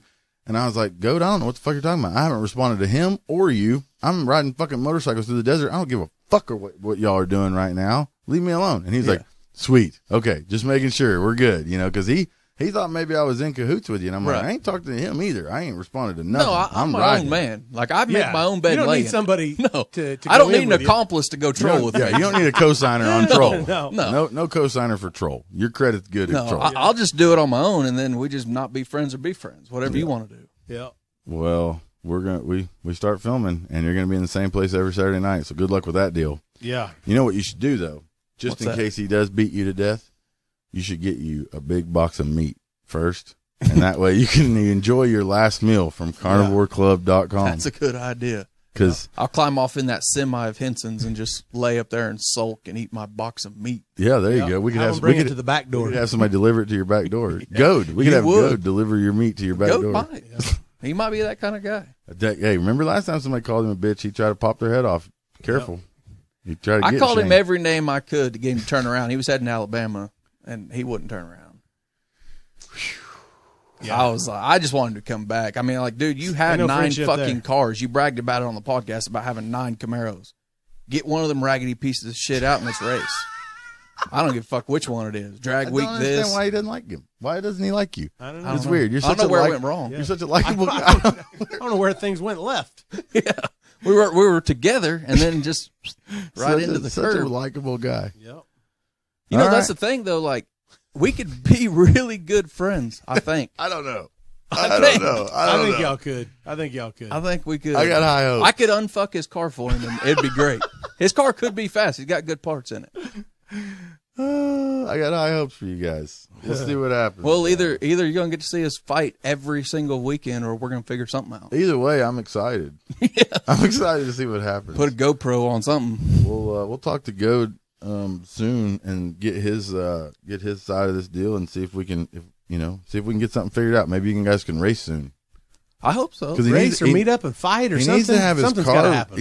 And I was like, Goat, I don't know what the fuck you're talking about. I haven't responded to him or you. I'm riding fucking motorcycles through the desert. I don't give a fuck what y'all are doing right now. Leave me alone. And he's like, sweet. Okay. Just making sure we're good. You know, cause he thought maybe I was in cahoots with you. And I'm like, I ain't talked to him either. I ain't responded to nothing. No, I'm my own man. Like I've made my own bed. You don't need somebody to I don't need an accomplice to go troll with you. Yeah. You don't need a cosigner on troll. No cosigner for troll. Your credit's good at troll. I'll just do it on my own. And then we just not be friends or be friends, whatever you want to do. Yeah. Well, we're gonna we start filming, and you're gonna be in the same place every Saturday night. So good luck with that deal. Yeah. You know what you should do though, just in case he does beat you to death, you should get you a big box of meat first, and that way you can enjoy your last meal from CarnivoreClub.com. That's a good idea. Because I'll climb off in that semi of Henson's and just lay up there and sulk and eat my box of meat. Yeah, there you go. We could have bring it to the back door. We could have somebody deliver it to your back door. Goad. We could have Goad deliver your meat to your back door. Might. He might be that kind of guy. Hey, remember last time somebody called him a bitch? He tried to pop their head off. Careful. He tried to I called him every name I could to get him to turn around. He was heading to Alabama, and he wouldn't turn around. Yeah. I was like, I just wanted to come back. I mean, like, dude, you had 9 fucking cars. You bragged about it on the podcast about having 9 Camaros. Get one of them raggedy pieces of shit out and let's race. I don't give a fuck which one it is. Drag week this. I don't understand why he doesn't like him. Why doesn't he like you? I don't know. It's weird. You're such I don't know where it went wrong. Yeah. You're such a likable guy. I don't know where things went left. Yeah. We were together and then just into the curb. Such a likable guy. Yep. You know, that's the thing, though. Like, we could be really good friends, I think. I don't know. I think y'all could. I think y'all could. I think we could. I got high hopes. I could unfuck his car for him, and it'd be great. His car could be fast. He's got good parts in it. I got high hopes for you guys. We'll see what happens. Well, either you're going to get to see us fight every single weekend, or we're going to figure something out. Either way, I'm excited. I'm excited to see what happens. Put a GoPro on something. We'll talk to Goad soon and get his side of this deal and see if we can see if we can get something figured out. Maybe you guys can race soon. I hope so. Race or meet up and fight or something. He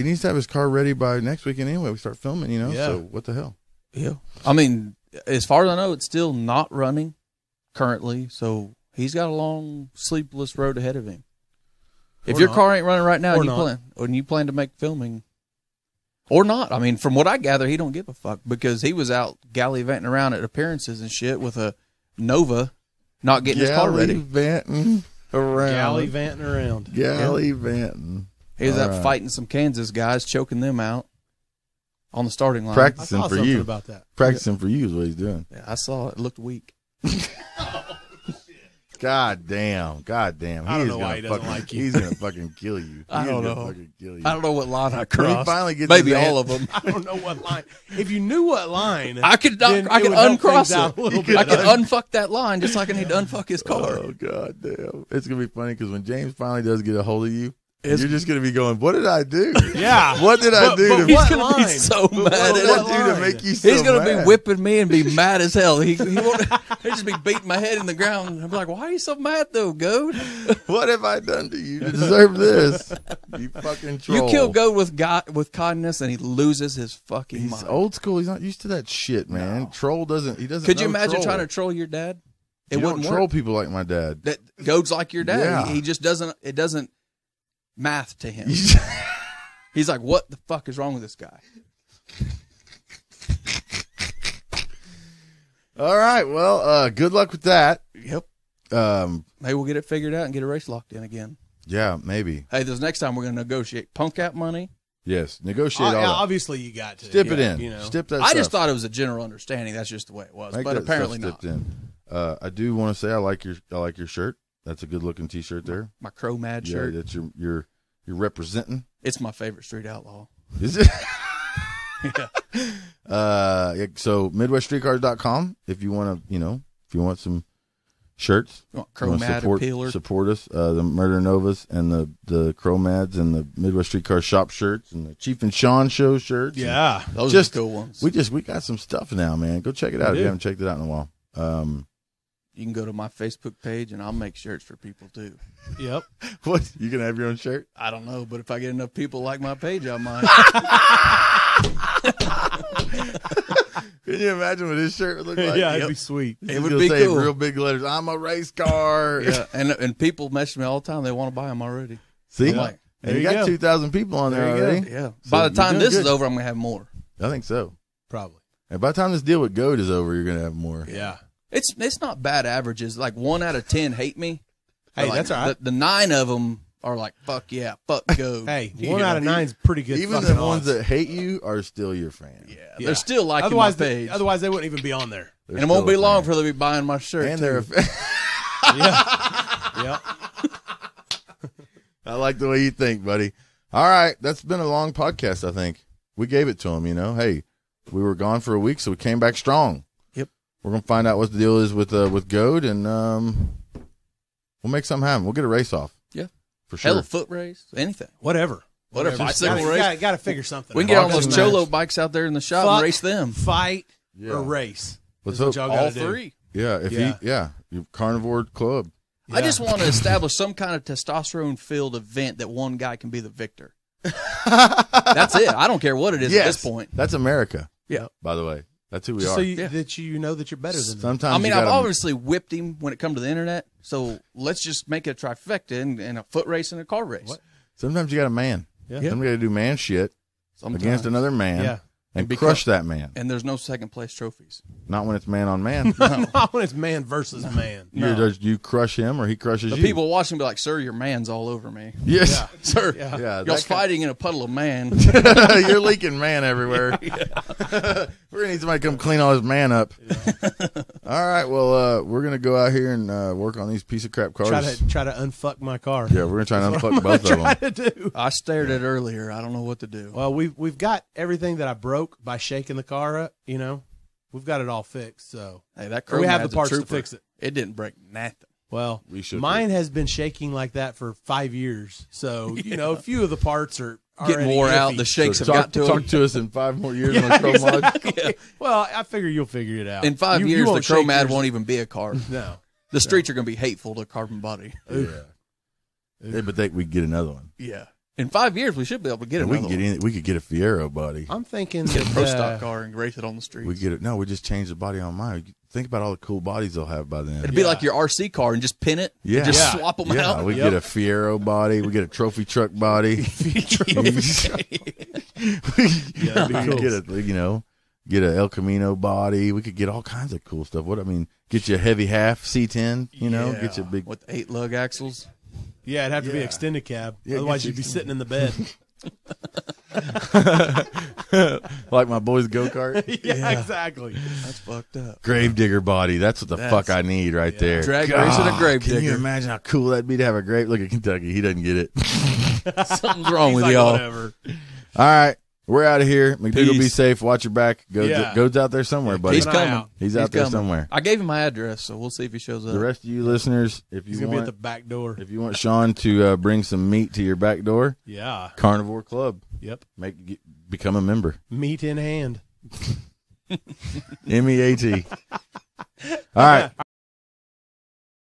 needs to have his car ready by next weekend anyway. We start filming, so what the hell? Yeah. I mean, as far as I know, it's still not running currently, so he's got a long sleepless road ahead of him. If your car ain't running right now and you plan to make filming or not. I mean, from what I gather, he don't give a fuck because he was out gallivanting around at appearances and shit with a Nova, not getting his car ready. Gallivanting around. He was out fighting some Kansas guys, choking them out on the starting line. Practicing for you. About that. Practicing for you is what he's doing. Yeah, I saw it. It looked weak. God damn. I don't know why he doesn't like you. He's going to fucking kill you. I don't know. I don't know what line I crossed. Maybe all of them. I don't know what line. If you knew what line, I could uncross it. I could unfuck that line just like I need to unfuck his car. Oh, God damn. It's going to be funny because when James finally does get a hold of you, You're just going to be going, what did I do? Yeah. What did I do to make you so mad? He's going to be whipping me and be mad as hell. He'll just be beating my head in the ground. I'm like, why are you so mad, though, Goad? What have I done to you to deserve this? You fucking troll. You kill Goad with kindness, and he loses his fucking mind. He's old school. He's not used to that shit, man. No. Troll doesn't. He doesn't. Could you imagine trying to troll your dad? It wouldn't work. Troll people like my dad. That Goad's like your dad. Yeah. He just doesn't. It doesn't. Math to him. He's like, what the fuck is wrong with this guy? All right, well, good luck with that. Yep. Maybe we'll get it figured out and get a race locked in again. Yeah, maybe. Hey, this next time we're going to negotiate punk out money. Yes, negotiate all that. Obviously, you got to. Stip it in. You know. Stip that stuff. I just thought it was a general understanding. That's just the way it was, but apparently not. I do want to say I like your shirt. That's a good-looking T-shirt there. My Crow Mad shirt. Yeah, that's you're representing. It's my favorite Street Outlaw. Is it? Yeah. So MidwestStreetcars.com if you want to, if you want some shirts. You want Crow Mad appealer. Support us. The Murder Novas and the Crow Mads and the Midwest Streetcar Shop shirts and the Chief and Shawn Show shirts. Yeah, those are cool ones. We got some stuff now, man. Go check it out if you haven't checked it out in a while. You can go to my Facebook page, and I'll make shirts for people, too. Yep. What? You going to have your own shirt? I don't know, but if I get enough people like my page, I might. Can you imagine what his shirt would look like? Yeah, it'd be sweet. It would be cool. Real big letters, I'm a race car. Yeah, and people message me all the time. They want to buy them already. See? Like, and you got 2,000 people on there already. Yeah. So by the time this is over, I'm going to have more. I think so. Probably. And by the time this deal with Goat is over, you're going to have more. Yeah. It's not bad averages. Like 1 out of 10 hate me. Hey, like, that's all right. The 9 of them are like, fuck yeah, fuck Goad. Hey, 1 out of 9 is pretty good. Even the ones that hate you are still your fan. Yeah, they're still liking my page. Otherwise, they wouldn't even be on there. And it won't be long before they'll be buying my shirt. And they're a fan. Yeah. I like the way you think, buddy. All right, that's been a long podcast. I think we gave it to them. Hey, we were gone for a week, so we came back strong. We're going to find out what the deal is with Goad, and we'll make something happen. We'll get a race off. Yeah. For sure. Hell, a foot race, anything. Whatever. Bicycle race. Got to figure something. We can get all those Cholo bikes out there in the shop and race them. Fight or race. Let's hope all three. Yeah. Your Carnivore Club. Yeah. I just want to establish some kind of testosterone-filled event that one guy can be the victor. That's it. I don't care what it is at this point. That's America. Yeah. By the way. That's who we are. So that you know that you're better than them. Sometimes I've obviously whipped him when it comes to the internet. So let's just make a trifecta and a foot race and a car race. What? Sometimes you got a man. Yeah. Sometimes you got to do man shit against another man and crush that man. And there's no second place trophies. Not when it's man on man. No. Not when it's man versus man. No. You crush him or he crushes you. People watching be like, sir, your man's all over me. Yes. Yeah. Sir, y'all fighting in a puddle of man. You're leaking man everywhere. Yeah. We're gonna need somebody to come clean all this man up. Yeah. All right, well, we're gonna go out here and work on these piece of crap cars. Try to unfuck my car. Yeah, we're gonna try to unfuck both of them. I stared at it earlier. I don't know what to do. Well, we've got everything that I broke by shaking the car up. We've got it all fixed. So hey, that car, we have the parts to fix it. It didn't break nothing. Well, mine has been shaking like that for 5 years. So a few of the parts are. Get more iffy. Out. The shakes have got to talk to us in 5 more years. Yeah, on Crow Mod. Yeah. Well, I figure you'll figure it out. In 5 years, the Crow Mad won't even be a car. No, the streets are going to be hateful to Carbon Body. Yeah, but we get another one. Yeah, in 5 years, we should be able to get another one. We could get a Fiero body. I'm thinking get a pro stock car and race it on the streets. We get it. No, we just change the body on mine. Think about all the cool bodies they'll have by then. It'd be like your RC car and just pin it. Yeah. Just swap them out. Yeah, we get a Fiero body. We get a trophy truck body. Get a El Camino body. We could get all kinds of cool stuff. Get you a heavy half C10, get you a big. With 8 lug axles. Yeah, it'd have to be extended cab. Yeah, otherwise you'd be sitting in the bed. Like my boy's go-kart. Yeah, exactly. That's fucked up. Gravedigger body. That's what the fuck I need right there. Drag race and a gravedigger. Can you imagine how cool that'd be to have a grave? Look at Kentucky. He doesn't get it. Something's wrong with y'all. All right. We're out of here. McDougal, be safe. Watch your back. Goad's out there somewhere, buddy. He's coming. He's out there somewhere. I gave him my address, so we'll see if he shows up. The rest of you listeners, if you want, be at the back door. If you want Shawn to bring some meat to your back door, yeah, Carnivore Club. Yep. Become a member. Meat in hand. MEAT. All right.